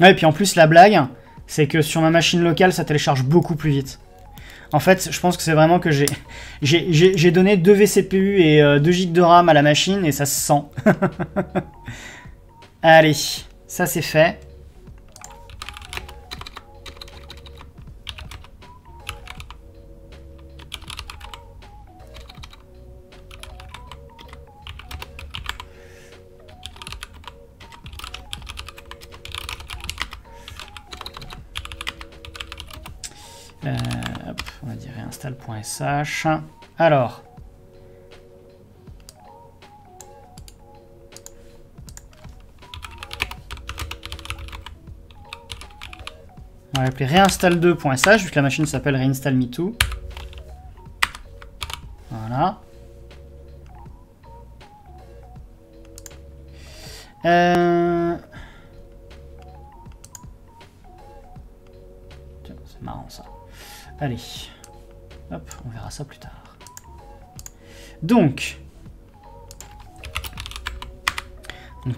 Ouais, et puis en plus, la blague, c'est que sur ma machine locale, ça télécharge beaucoup plus vite. En fait, je pense que c'est vraiment que j'ai donné 2 vCPU et 2 gigs de RAM à la machine et ça se sent. Allez, ça c'est fait. Hop, on va dire réinstall.sh. Alors... On va l'appeler reinstall2.sh, vu que la machine s'appelle reinstall.me2. Voilà. Tiens, c'est marrant ça. Allez. Hop, on verra ça plus tard. Donc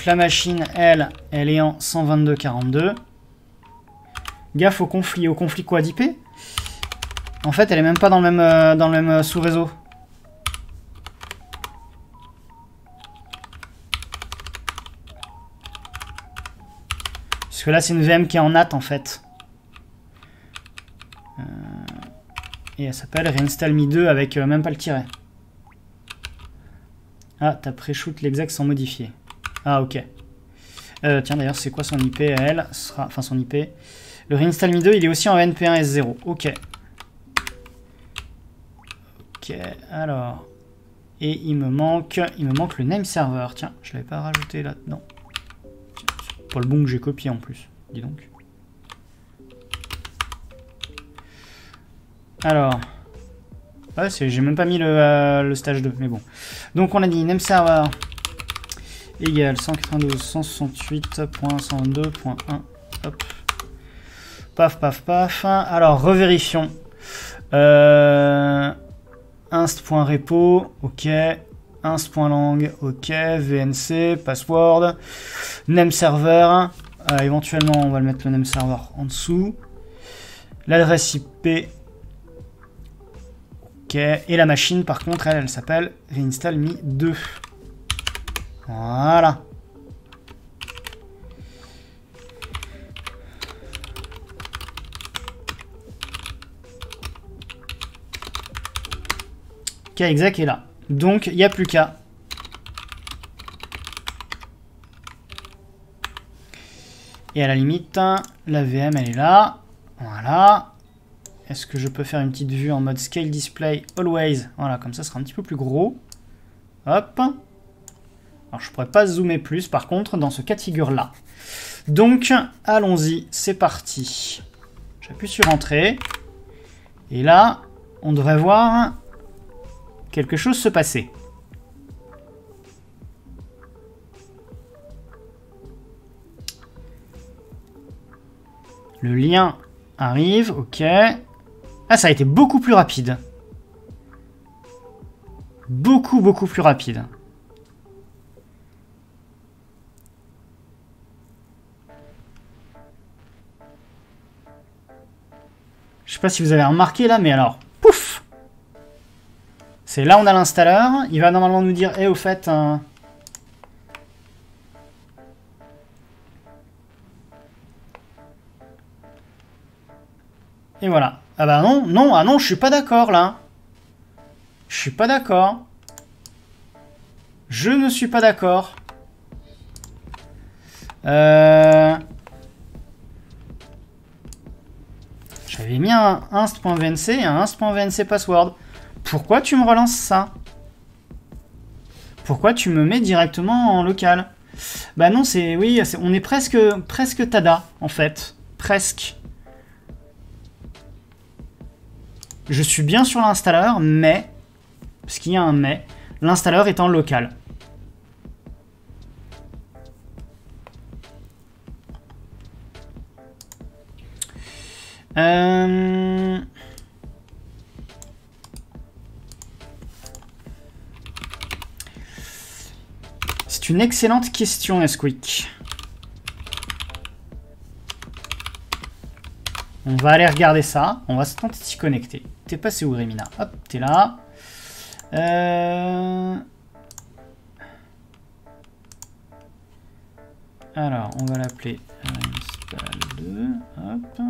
la machine, elle est en 122.42. Gaffe au conflit quoi d'IP? En fait, elle est même pas dans le même sous-réseau. Parce que là, c'est une VM qui est en NAT, en fait. Et elle s'appelle reinstall.me2 avec même pas le tiret. Ah, t'as pré-shoot l'exec sans modifier. Ah, ok. Tiens, d'ailleurs, c'est quoi son IP à elle? Enfin, son IP... Le reinstall.me2, il est aussi en NP1S0. Ok. Ok, alors... Et il me manque le name server. Tiens, je l'avais pas rajouté là-dedans. C'est pas le bon que j'ai copié en plus. Dis donc. Alors... Ouais, j'ai même pas mis le stage 2, mais bon. Donc on a dit name server égale 192.168.102.1. Hop. Paf, paf, paf. Alors, revérifions. Inst.repo, ok. Inst.lang, ok. VNC, password. Name server. Éventuellement, on va le mettre le name server en dessous. L'adresse IP. Et la machine, par contre, elle s'appelle vinstallme2. Voilà. K-exec est là. Donc, il n'y a plus qu'à. Et à la limite, la VM, elle est là. Voilà. Est-ce que je peux faire une petite vue en mode Scale Display Always? Voilà, comme ça, ce sera un petit peu plus gros. Hop. Alors, je ne pourrais pas zoomer plus, par contre, dans ce cas de figure-là. Donc, allons-y, c'est parti. J'appuie sur Entrée. Et là, on devrait voir quelque chose se passer. Le lien arrive, ok. Ah, ça a été beaucoup plus rapide. Beaucoup plus rapide. Je sais pas si vous avez remarqué là, mais alors, pouf! C'est là on a l'installeur. Il va normalement nous dire, eh, au fait... Et voilà. Ah bah non, non, ah non, je suis pas d'accord là. Je suis pas d'accord. Je ne suis pas d'accord. J'avais mis un inst.vnc et un inst.vnc password. Pourquoi tu me relances ça? Pourquoi tu me mets directement en local? Bah non, c'est... Oui, on est presque tada, en fait. Presque. Je suis bien sur l'installeur, mais, parce qu'il y a un mais, l'installeur est en local. C'est une excellente question, Nesquik. On va aller regarder ça. On va se tenter de s'y connecter. T'es passé où, Rémina? Hop, t'es là. Alors, on va l'appeler install2. Hop.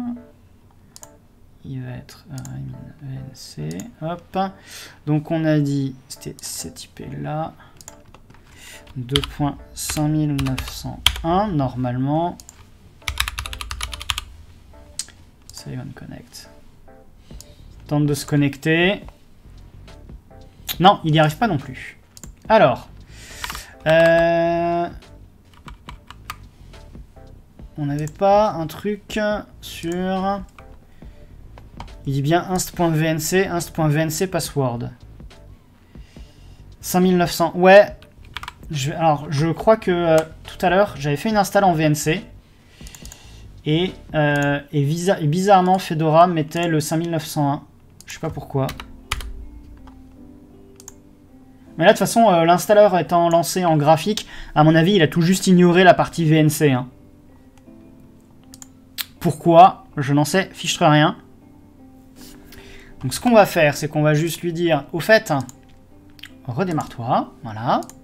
Il va être Rémina VNC. Hop. Donc, on a dit... C'était cette IP-là. 2.5901, normalement. Simon Connect. Tente de se connecter. Non, il n'y arrive pas non plus. Alors. On n'avait pas un truc sur... Il dit bien inst.vnc, inst.vnc password. 5900. Ouais. Alors, je crois que tout à l'heure, j'avais fait une install en VNC. Et bizarrement, Fedora mettait le 5901. Je sais pas pourquoi. Mais là, de toute façon, l'installeur étant lancé en graphique, à mon avis, il a tout juste ignoré la partie VNC. Hein. Pourquoi? Je n'en sais fichtre rien. Donc, ce qu'on va faire, c'est qu'on va juste lui dire, au fait, redémarre-toi. Voilà. Voilà.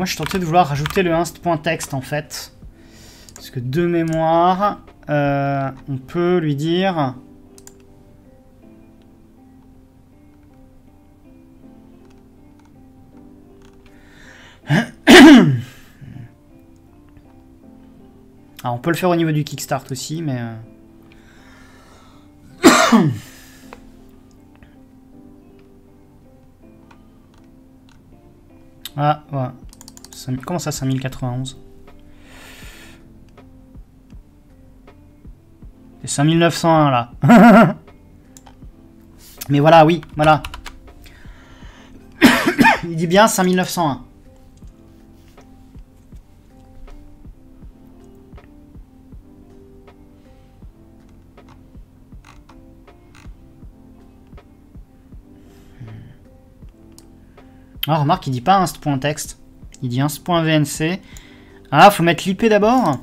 Moi, je suis tenté de vouloir rajouter le inst.text, en fait. Parce que de mémoire, on peut lui dire... Alors, on peut le faire au niveau du Kickstart aussi, mais... Ah, voilà. Comment ça, 5091 ? C'est 5901, là. Mais voilà, oui, voilà. Il dit bien 5901. Ah, remarque, il dit pas inst.text, il dit inst.vnc. Ah, faut mettre l'IP d'abord.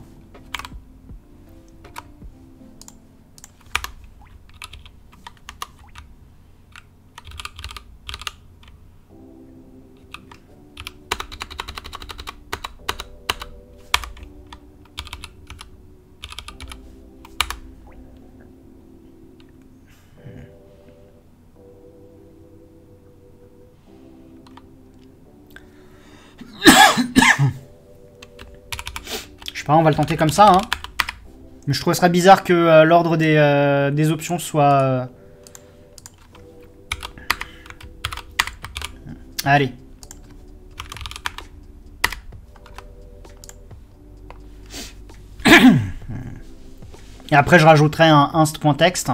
On va le tenter comme ça, hein. Mais je trouve ça bizarre que l'ordre des options soit... Allez. Et après, je rajouterai un inst.text.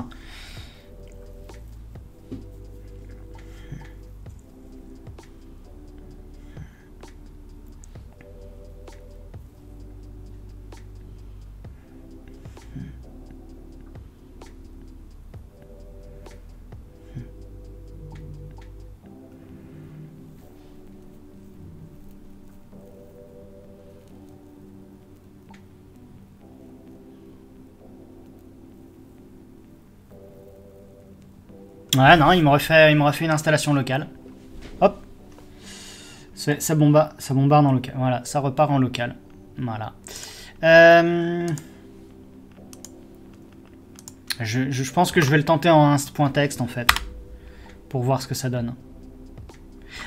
Ouais, non, il me refait une installation locale. Hop. Ça bombarde en local. Voilà, ça repart en local. Voilà. Je pense que je vais le tenter en inst.text, en fait. Pour voir ce que ça donne.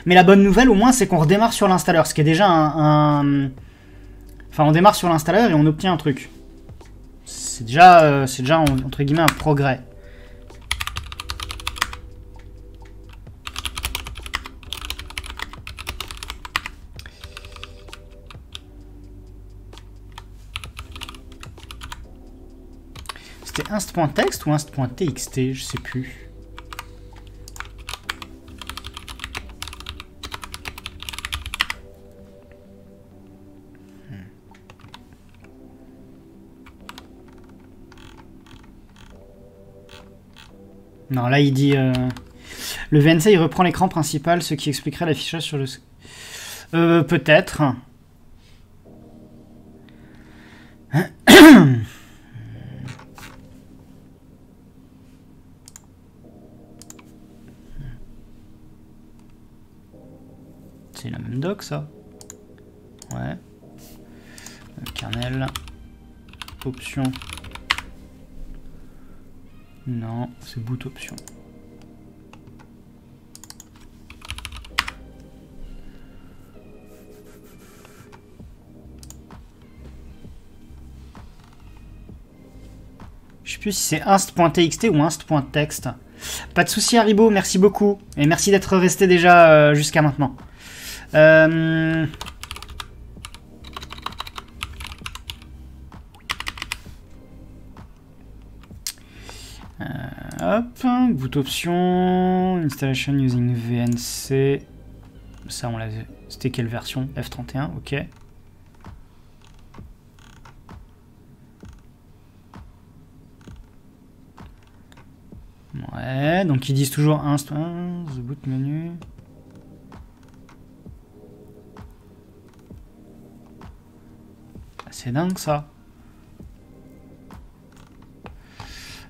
Mais la bonne nouvelle, au moins, c'est qu'on redémarre sur l'installeur. Ce qui est déjà un... Enfin, on démarre sur l'installeur et on obtient un truc. C'est déjà, entre guillemets, un progrès. Inst.text ou inst.txt, je sais plus. Non, là il dit le VNC il reprend l'écran principal, ce qui expliquerait l'affichage sur le... peut-être. La même doc, ça, ouais. Kernel option, non, c'est boot option. Je sais plus si c'est inst.txt ou inst.text. Pas de souci, Haribo, merci beaucoup et merci d'être resté déjà jusqu'à maintenant. Hop, boot option, installation using VNC. Ça, on l'a. C'était quelle version? F31, ok. Ouais, donc ils disent toujours inst. The boot menu. C'est dingue ça.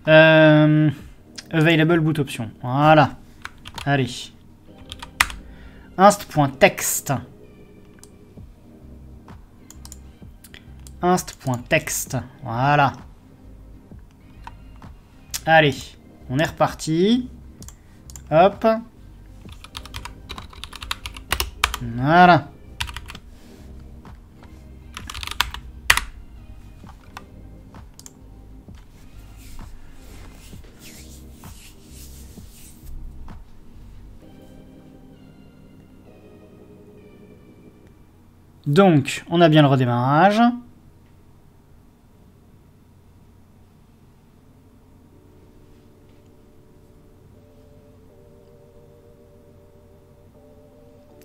Available boot option. Voilà. Allez. Inst.text. inst.text. Voilà. Allez, on est reparti. Hop. Voilà. Donc, on a bien le redémarrage.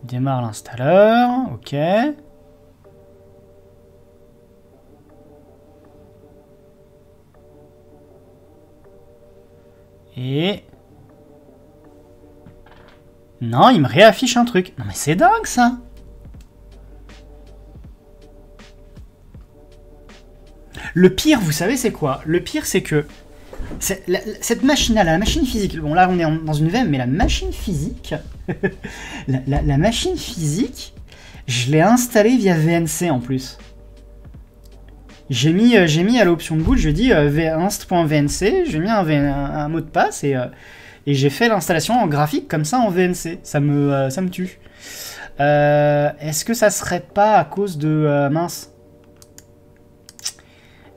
Démarre l'installeur, ok. Et... non, il me réaffiche un truc. Non mais c'est dingue ça! Le pire, vous savez c'est quoi? Le pire c'est que... cette machine-là, la machine physique... Bon là on est dans une VM, mais la machine physique... la machine physique, je l'ai installée via VNC en plus. J'ai mis, à l'option de boot, je dis inst.vnc, j'ai mis un mot de passe et j'ai fait l'installation en graphique comme ça en VNC. Ça me tue. Est-ce que ça serait pas à cause de... mince.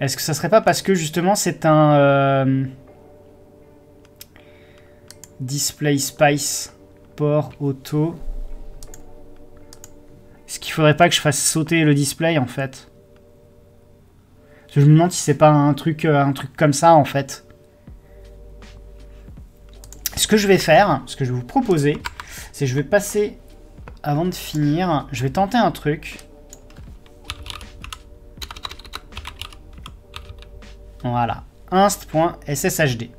Est-ce que ça serait pas parce que justement c'est un... display spice port auto. Est-ce qu'il faudrait pas que je fasse sauter le display en fait? Parce que je me demande si c'est pas un truc comme ça en fait. Ce que je vais faire, ce que je vais vous proposer, c'est que je vais passer, avant de finir, je vais tenter un truc. Voilà, inst.sshd.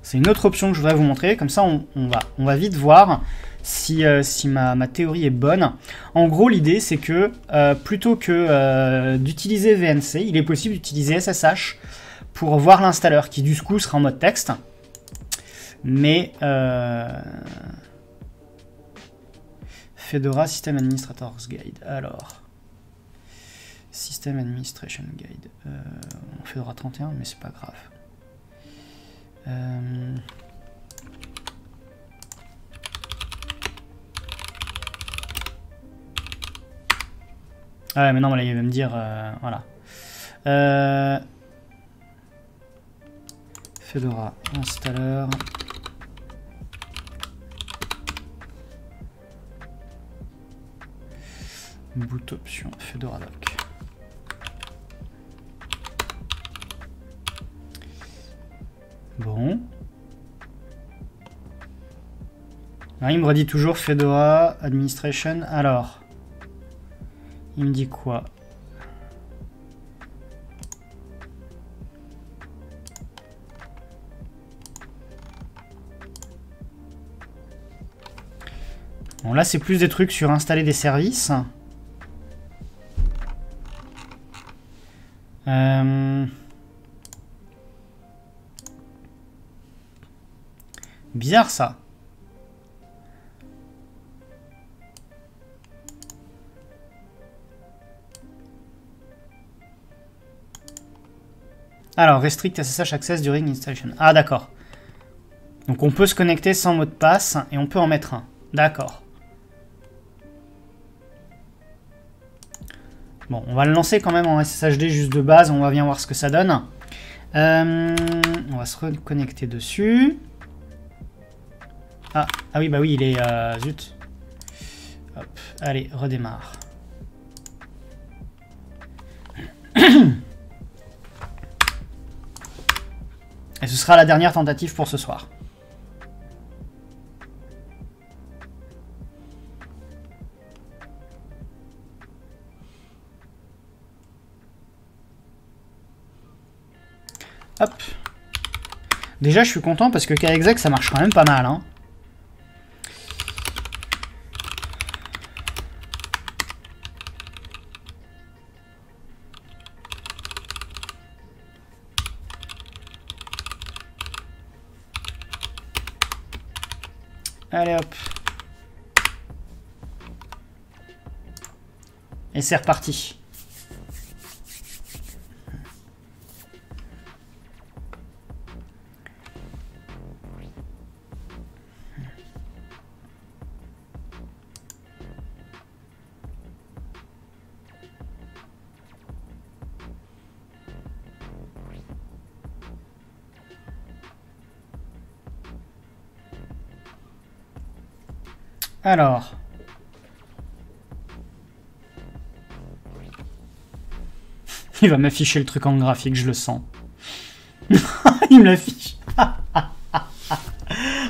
C'est une autre option que je voudrais vous montrer, comme ça on va vite voir si ma théorie est bonne. En gros, l'idée c'est que plutôt que d'utiliser VNC, il est possible d'utiliser SSH pour voir l'installeur qui du coup sera en mode texte. Mais Fedora System Administrator's Guide, alors... System Administration Guide, on Fedora 31 mais c'est pas grave. Ah ouais, mais non, mais là, il va me dire... voilà. Fedora installer. Boot option Fedora doc. Bon. Non, il me redit toujours Fedora Administration. Alors, il me dit quoi? Bon, là, c'est plus des trucs sur installer des services. Bizarre ça. Alors, restrict SSH access during installation. Ah, d'accord. Donc, on peut se connecter sans mot de passe et on peut en mettre un. D'accord. Bon, on va le lancer quand même en SSHD juste de base. On va bien voir ce que ça donne. On va se reconnecter dessus. Ah oui, bah oui, il est... zut. Hop, allez, redémarre. Et ce sera la dernière tentative pour ce soir. Hop. Déjà, je suis content parce que KExec, ça marche quand même pas mal, hein. Allez hop. Et c'est reparti. Alors. Il va m'afficher le truc en graphique, je le sens. Il me l'affiche.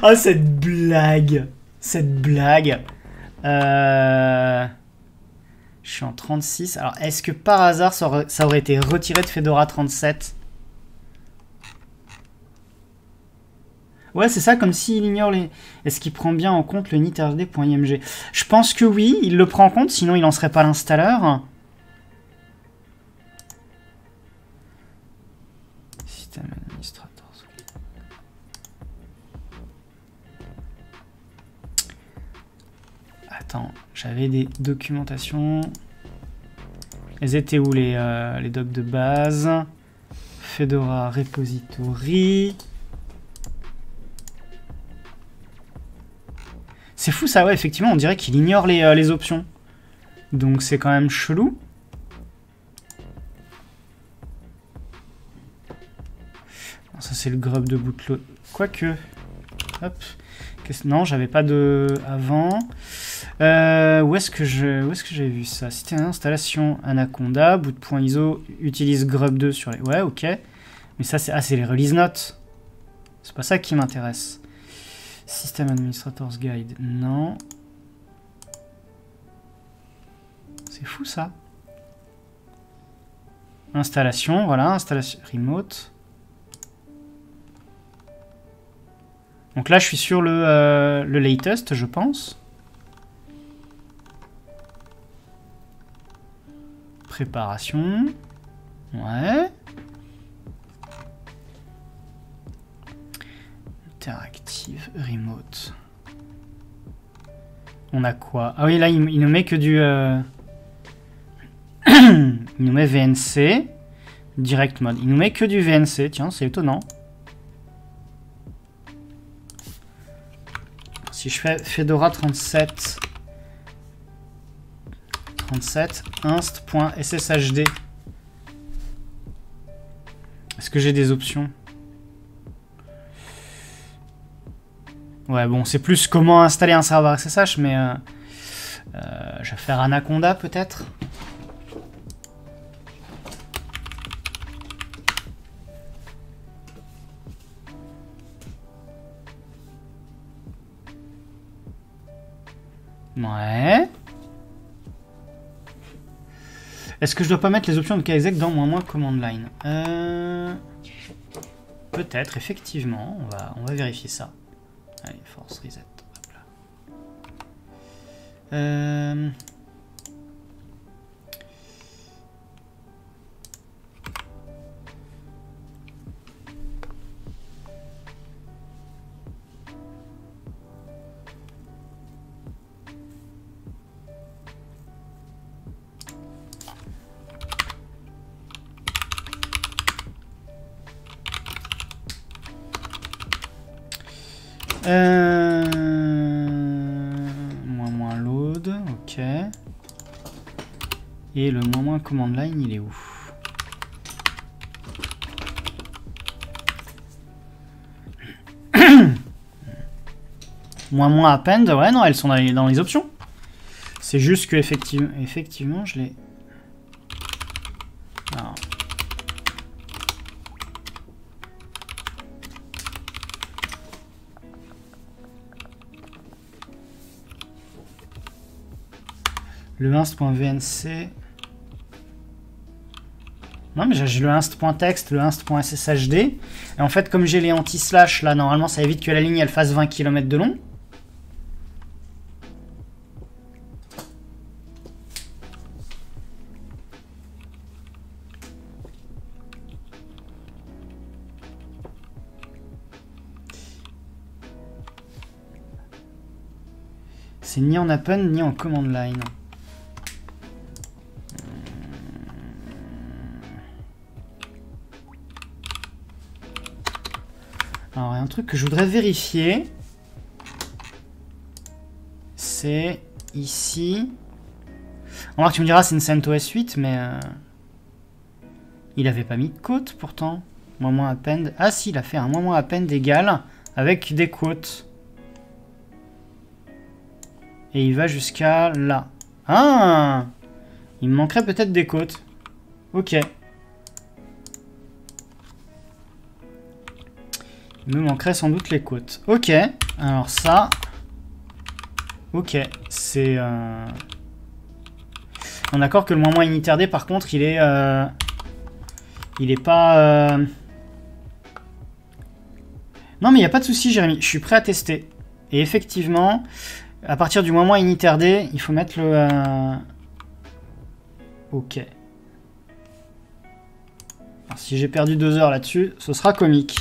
Oh, cette blague. Cette blague. Je suis en 36. Alors, est-ce que par hasard, ça aurait été retiré de Fedora 37? Ouais, c'est ça, comme s'il ignore les... Est-ce qu'il prend bien en compte le nitrd.img? Je pense que oui, il le prend en compte, sinon il n'en serait pas l'installeur. Système administrateur. Attends, j'avais des documentations. Elles étaient où les docs de base? Fedora Repository... C'est fou ça, ouais, effectivement, on dirait qu'il ignore les options. Donc c'est quand même chelou. Non, ça c'est le grub de bootload. Quoique. Hop. Non, j'avais pas de... avant. Où est-ce que j'ai vu ça? C'était une installation Anaconda, boot.iso, utilise grub 2 sur les... Ouais, ok. Mais ça c'est... Ah, c'est les release notes. C'est pas ça qui m'intéresse. System Administrator's Guide, non. C'est fou ça. Installation, voilà, installation remote. Donc là, je suis sur le latest, je pense. Préparation, ouais. Interactive remote. On a quoi? Ah oui, là, il nous met que du... il nous met VNC. Direct mode. Il nous met que du VNC. Tiens, c'est étonnant. Si je fais Fedora 37... 37 inst.sshd. Est-ce que j'ai des options? Ouais, bon, c'est plus comment installer un serveur SSH, mais je vais faire Anaconda, peut-être. Ouais. Est-ce que je dois pas mettre les options de KExec dans moins command line? Peut-être, effectivement. On va vérifier ça. Allez, force reset. Hop là. Moins load, ok. Et le moins command line, il est où? moins append, ouais, non, elles sont dans les options. C'est juste que effectivement, je l'ai. Le inst.vnc. Non, mais j'ai le inst.text, le inst.sshd. Et en fait, comme j'ai les anti-slash, là, normalement, ça évite que la ligne, elle fasse 20 km de long. C'est ni en append, ni en command line. Alors, un truc que je voudrais vérifier, c'est ici. Alors, tu me diras, c'est une CentOS 8, mais il avait pas mis de quote pourtant. Moins append. Ah, si, il a fait un moins append égal avec des quotes. Et il va jusqu'à là. Ah! Il me manquerait peut-être des côtes. Ok. Il me manquerait sans doute les côtes. Ok. Alors ça... Ok. C'est... On est d'accord que le moins unitaire D, par contre, il est... Il est pas... Non, mais il n'y a pas de souci, Jérémy. Je suis prêt à tester. Et effectivement, à partir du moment unitaire D, il faut mettre le... Ok. Alors, si j'ai perdu 2 heures là-dessus, ce sera comique.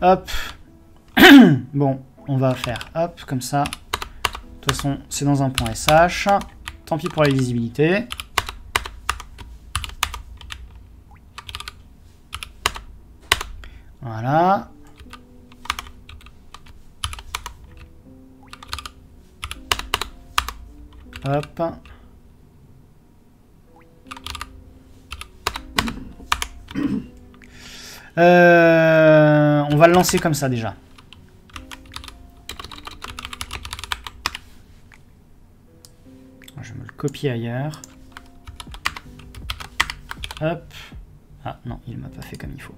Hop. Bon, on va faire hop, comme ça. De toute façon, c'est dans un point SH. Tant pis pour la visibilité. Voilà. Hop. On va le lancer comme ça déjà. Je vais me le copier ailleurs. Hop. Ah non, il m'a pas fait comme il faut.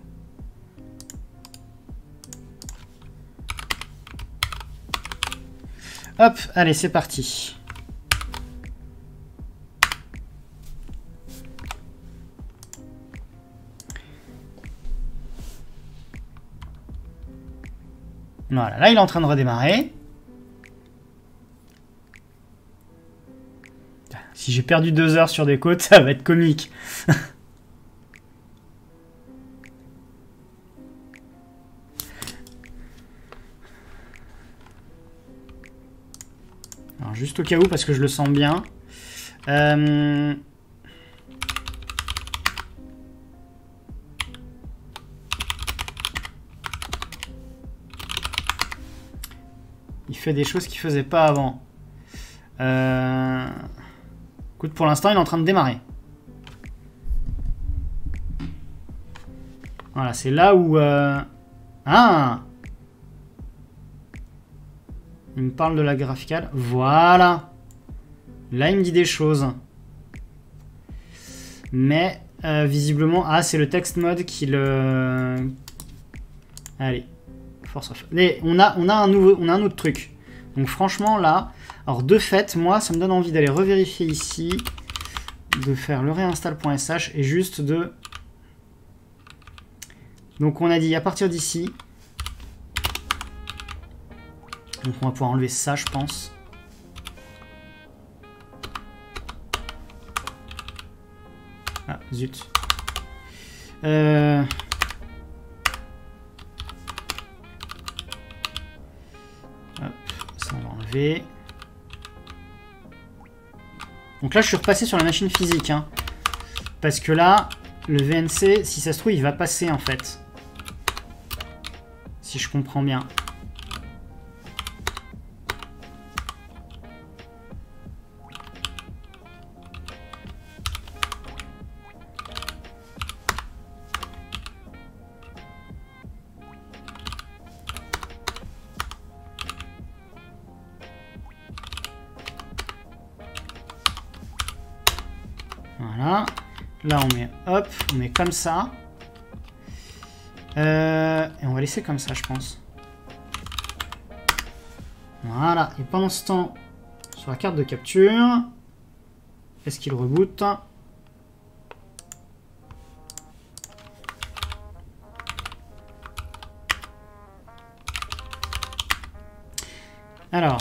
Hop, allez, c'est parti. Voilà, là il est en train de redémarrer. Si j'ai perdu 2 heures sur des côtes, ça va être comique. Alors juste au cas où, parce que je le sens bien. Il fait des choses qu'il faisait pas avant. Écoute, pour l'instant, il est en train de démarrer. Voilà, c'est là où... Ah! Il me parle de la graphicale. Voilà! Là, il me dit des choses. Mais, visiblement... Ah, c'est le text mode qui le... Allez. Mais on a un autre truc. Donc franchement là, alors de fait, moi ça me donne envie d'aller revérifier ici, de faire le réinstall.sh et juste de... Donc on a dit à partir d'ici. Donc on va pouvoir enlever ça, je pense. Ah zut. Donc là je suis repassé sur la machine physique hein, parce que là le VNC, si ça se trouve il va passer en fait, si je comprends bien. Là on met hop, on met comme ça. Et on va laisser comme ça je pense. Voilà, et pendant ce temps, sur la carte de capture, est-ce qu'il reboot? Alors...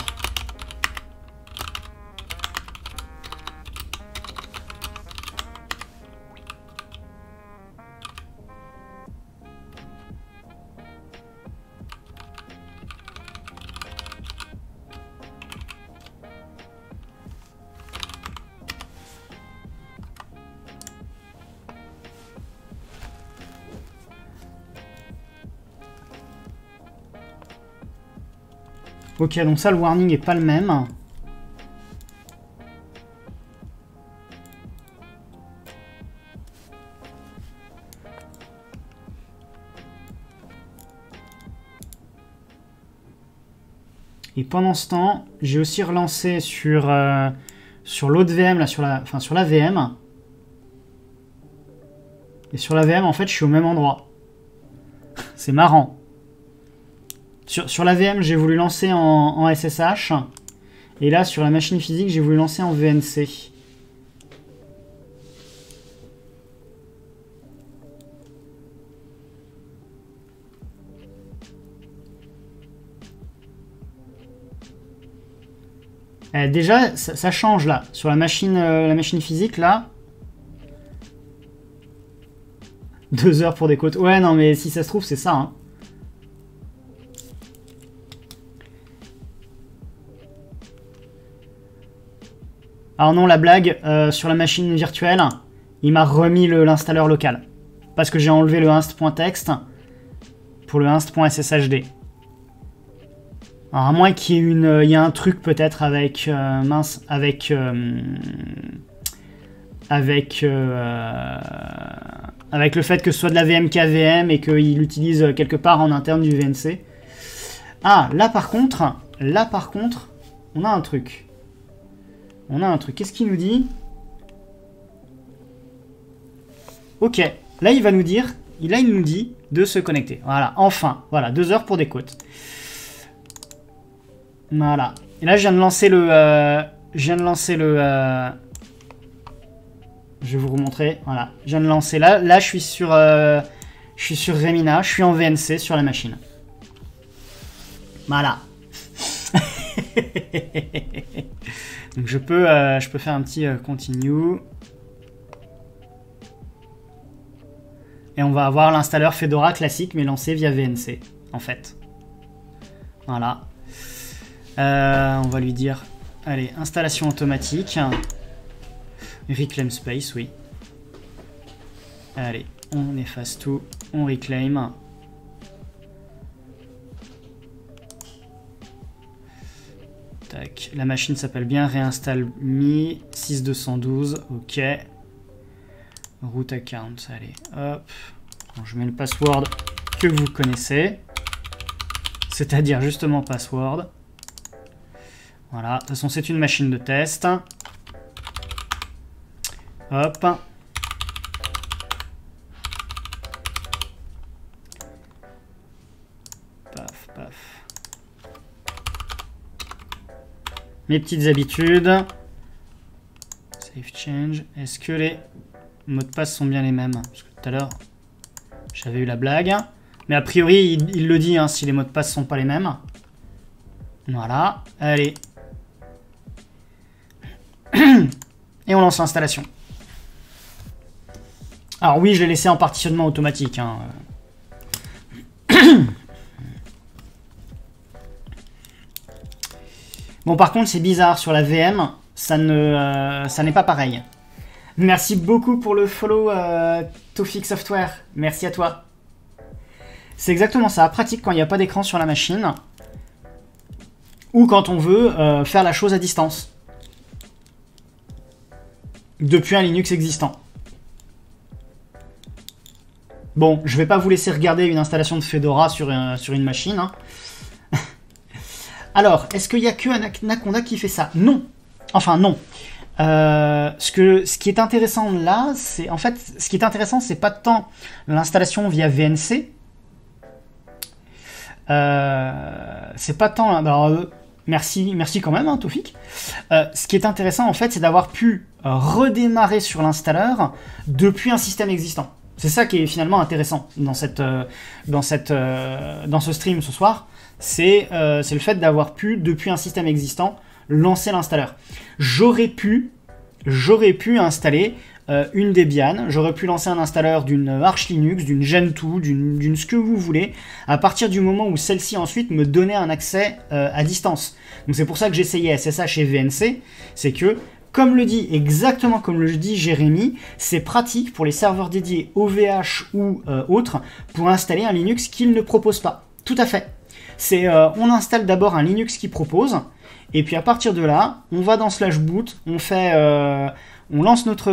Ok, donc ça, le warning est pas le même. Et pendant ce temps, j'ai aussi relancé sur, sur l'autre VM, là, sur la VM. Et sur la VM, en fait, je suis au même endroit. C'est marrant. Sur la VM, j'ai voulu lancer en SSH. Et là, sur la machine physique, j'ai voulu lancer en VNC. Déjà, ça change là. Sur la machine physique, là. 2 heures pour des côtes. Ouais, non, mais si ça se trouve, c'est ça. Hein. Alors non, la blague, sur la machine virtuelle, il m'a remis l'installeur local. Parce que j'ai enlevé le inst.txt pour le inst.sshd. Alors à moins qu'il y ait il y a un truc peut-être avec avec le fait que ce soit de la VM-KVM et qu'il l'utilise quelque part en interne du VNC. Ah, là par contre, on a un truc. Qu'est-ce qu'il nous dit? Ok, là il va nous dire, là il nous dit de se connecter. Voilà, enfin, voilà, 2 heures pour des côtes. Voilà. Et là, je viens de lancer le... Je vais vous remontrer. Voilà. Je viens de lancer. Là, je suis sur Remina. Je suis en VNC sur la machine. Voilà. Donc, je peux faire un petit continue. Et on va avoir l'installeur Fedora classique, mais lancé via VNC, en fait. Voilà. On va lui dire, allez, installation automatique, reclaim space, oui. Allez, on efface tout, on reclaim. Tac, la machine s'appelle bien, réinstall mi, 6212, ok. Root account, allez, hop. Bon, je mets le password que vous connaissez, c'est-à-dire justement password. Voilà, de toute façon, c'est une machine de test. Hop. Paf, paf. Mes petites habitudes. Save change. Est-ce que les mots de passe sont bien les mêmes? Parce que tout à l'heure, j'avais eu la blague. Mais a priori, il le dit, hein, si les mots de passe sont pas les mêmes. Voilà, allez. Et on lance l'installation. Alors oui, je l'ai laissé en partitionnement automatique. Hein. Bon, par contre, c'est bizarre. Sur la VM, ça n'est pas pareil. Merci beaucoup pour le follow, Tofik Software. Merci à toi. C'est exactement ça. Pratique quand il n'y a pas d'écran sur la machine. Ou quand on veut faire la chose à distance. Depuis un Linux existant. Bon, je vais pas vous laisser regarder une installation de Fedora sur une machine. Hein. Alors, est-ce qu'il n'y a que Anaconda qui fait ça? Non. Enfin, non. Ce qui est intéressant là, c'est... En fait, ce qui est intéressant, c'est pas tant l'installation via VNC. C'est pas tant... Alors, merci quand même, hein, Tofik. Ce qui est intéressant, en fait, c'est d'avoir pu redémarrer sur l'installeur depuis un système existant. C'est ça qui est finalement intéressant dans ce stream ce soir. C'est le fait d'avoir pu, depuis un système existant, lancer l'installeur. J'aurais pu installer une Debian, j'aurais pu lancer un installeur d'une Arch Linux, d'une Gentoo, d'une ce que vous voulez, à partir du moment où celle-ci ensuite me donnait un accès à distance. Donc c'est pour ça que j'essayais SSH et VNC, c'est que, comme le dit, exactement comme le dit Jérémy, c'est pratique pour les serveurs dédiés OVH ou autres, pour installer un Linux qu'ils ne proposent pas. Tout à fait. C'est, on installe d'abord un Linux qui propose, et puis à partir de là, on va dans slash boot, on fait... on lance notre...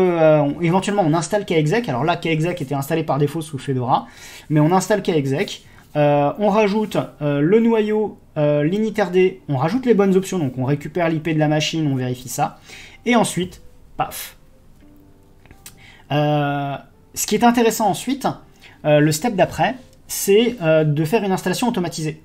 éventuellement, on installe kexec. Alors là, kexec était installé par défaut sous Fedora. Mais on installe kexec. On rajoute le noyau L'initRD, on rajoute les bonnes options, donc on récupère l'IP de la machine, on vérifie ça. Et ensuite, paf. Ce qui est intéressant ensuite, le step d'après, c'est de faire une installation automatisée.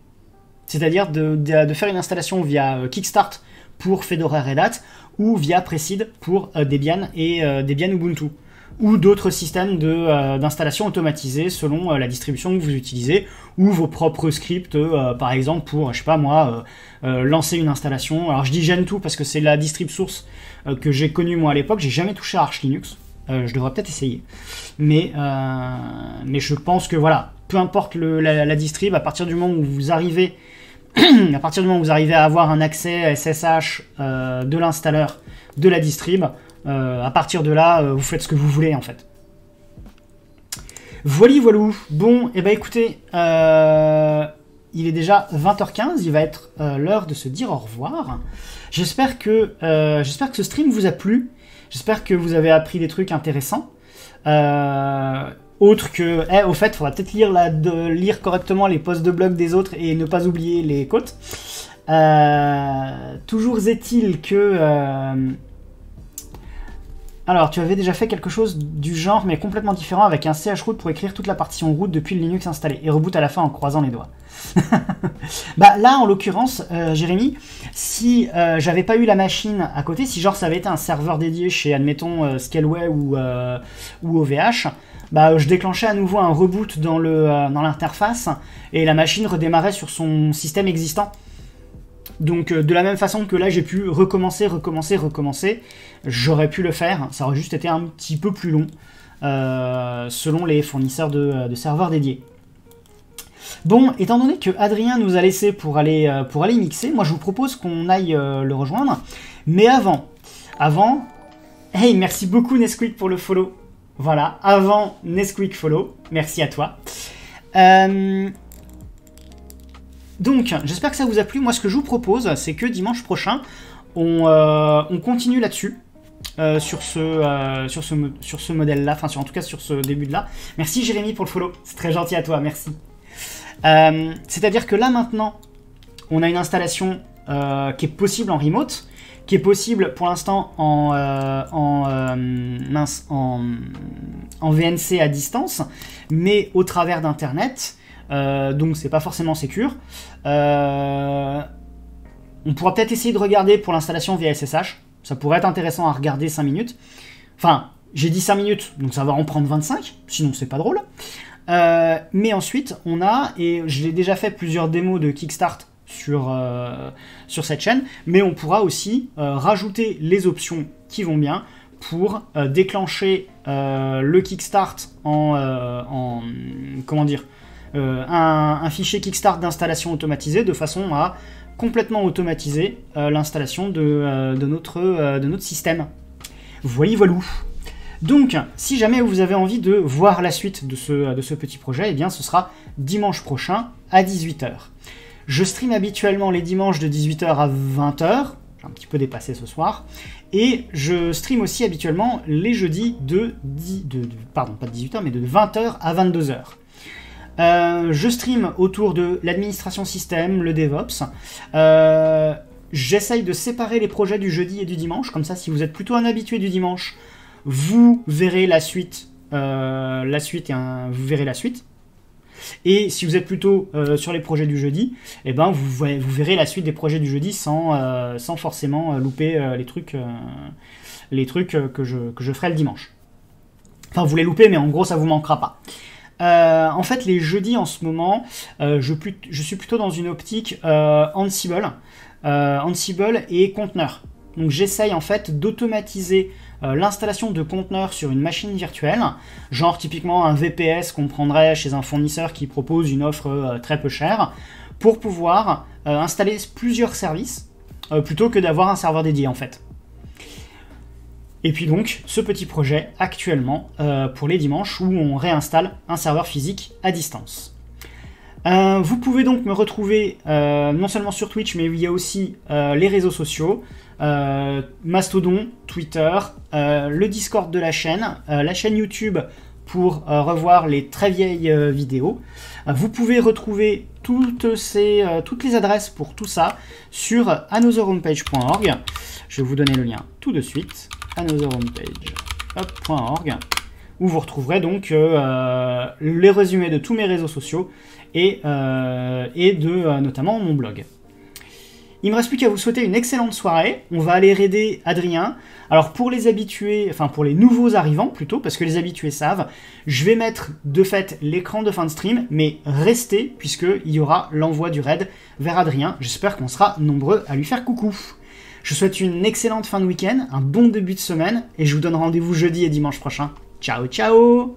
C'est-à-dire de faire une installation via Kickstart pour Fedora Red Hat ou via Precid pour Debian et Debian Ubuntu. Ou d'autres systèmes d'installation automatisée selon la distribution que vous utilisez, ou vos propres scripts, par exemple pour, je sais pas moi, lancer une installation. Alors je dis Gentoo parce que c'est la distrib source que j'ai connue moi à l'époque, j'ai jamais touché à Arch Linux, je devrais peut-être essayer. Mais je pense que voilà, peu importe la distrib, à partir du moment où vous arrivez à avoir un accès SSH de l'installeur de la distrib, à partir de là, vous faites ce que vous voulez en fait. Voili voilou. Bon, et bah écoutez, il est déjà 20h15, il va être l'heure de se dire au revoir. J'espère que ce stream vous a plu, j'espère que vous avez appris des trucs intéressants. Autre que, au fait, il faudra peut-être lire correctement les posts de blog des autres et ne pas oublier les côtes. Toujours est-il que... Alors, tu avais déjà fait quelque chose du genre, mais complètement différent, avec un chroot pour écrire toute la partition root depuis le Linux installé, et reboot à la fin en croisant les doigts. Bah là, en l'occurrence, Jérémy, si j'avais pas eu la machine à côté, si genre ça avait été un serveur dédié chez, admettons, Scaleway ou OVH, bah je déclenchais à nouveau un reboot dans l'interface, et la machine redémarrait sur son système existant. Donc de la même façon que là j'ai pu recommencer, j'aurais pu le faire, ça aurait juste été un petit peu plus long selon les fournisseurs de serveurs dédiés. Bon, étant donné que Adrien nous a laissé pour aller mixer, moi je vous propose qu'on aille le rejoindre. Mais avant, hey, merci beaucoup Nesquik pour le follow. Voilà, avant Nesquik follow, merci à toi. Donc, j'espère que ça vous a plu. Moi, ce que je vous propose, c'est que dimanche prochain, on continue là-dessus, sur ce modèle-là, enfin, en tout cas, sur ce début-là. Merci, Jérémy, pour le follow. C'est très gentil à toi, merci. C'est-à-dire que là, maintenant, on a une installation qui est possible en remote, qui est possible, pour l'instant, en VNC à distance, mais au travers d'Internet. Donc c'est pas forcément sécure. On pourra peut-être essayer de regarder pour l'installation via SSH. Ça pourrait être intéressant à regarder 5 minutes. Enfin, j'ai dit 5 minutes, donc ça va en prendre 25, sinon c'est pas drôle. Mais ensuite, on a, et je l'ai déjà fait plusieurs démos de Kickstart sur cette chaîne, mais on pourra aussi rajouter les options qui vont bien pour déclencher le Kickstart en comment dire, un fichier Kickstart d'installation automatisée de façon à complètement automatiser l'installation de notre système. Voilou. Donc, si jamais vous avez envie de voir la suite de ce petit projet, eh bien, ce sera dimanche prochain à 18h. Je stream habituellement les dimanches de 18h à 20h, un petit peu dépassé ce soir, et je stream aussi habituellement les jeudis pardon, pas de 18h, mais de 20h à 22h. Je stream autour de l'administration système, le DevOps. J'essaye de séparer les projets du jeudi et du dimanche. Comme ça, si vous êtes plutôt un habitué du dimanche, vous verrez la suite. Vous verrez la suite. Et si vous êtes plutôt sur les projets du jeudi, eh ben, vous verrez la suite des projets du jeudi sans forcément louper les trucs que je ferai le dimanche. Enfin, vous les loupez, mais en gros, ça vous manquera pas. En fait, les jeudis en ce moment, je suis plutôt dans une optique Ansible et conteneur. Donc j'essaye en fait d'automatiser l'installation de conteneurs sur une machine virtuelle, genre typiquement un VPS qu'on prendrait chez un fournisseur qui propose une offre très peu chère, pour pouvoir installer plusieurs services plutôt que d'avoir un serveur dédié en fait. Et puis donc, ce petit projet actuellement pour les dimanches où on réinstalle un serveur physique à distance. Vous pouvez donc me retrouver non seulement sur Twitch, mais il y a aussi les réseaux sociaux, Mastodon, Twitter, le Discord de la chaîne YouTube pour revoir les très vieilles vidéos. Vous pouvez retrouver toutes les adresses pour tout ça sur anotherhomepage.org. Je vais vous donner le lien tout de suite, anotherhomepage.org, où vous retrouverez donc les résumés de tous mes réseaux sociaux et notamment mon blog. Il me reste plus qu'à vous souhaiter une excellente soirée. On va aller raider Adrien. Alors pour les habitués, enfin pour les nouveaux arrivants plutôt, parce que les habitués savent, je vais mettre de fait l'écran de fin de stream, mais restez puisqu'il y aura l'envoi du raid vers Adrien. J'espère qu'on sera nombreux à lui faire coucou. Je vous souhaite une excellente fin de week-end, un bon début de semaine, et je vous donne rendez-vous jeudi et dimanche prochain. Ciao, ciao!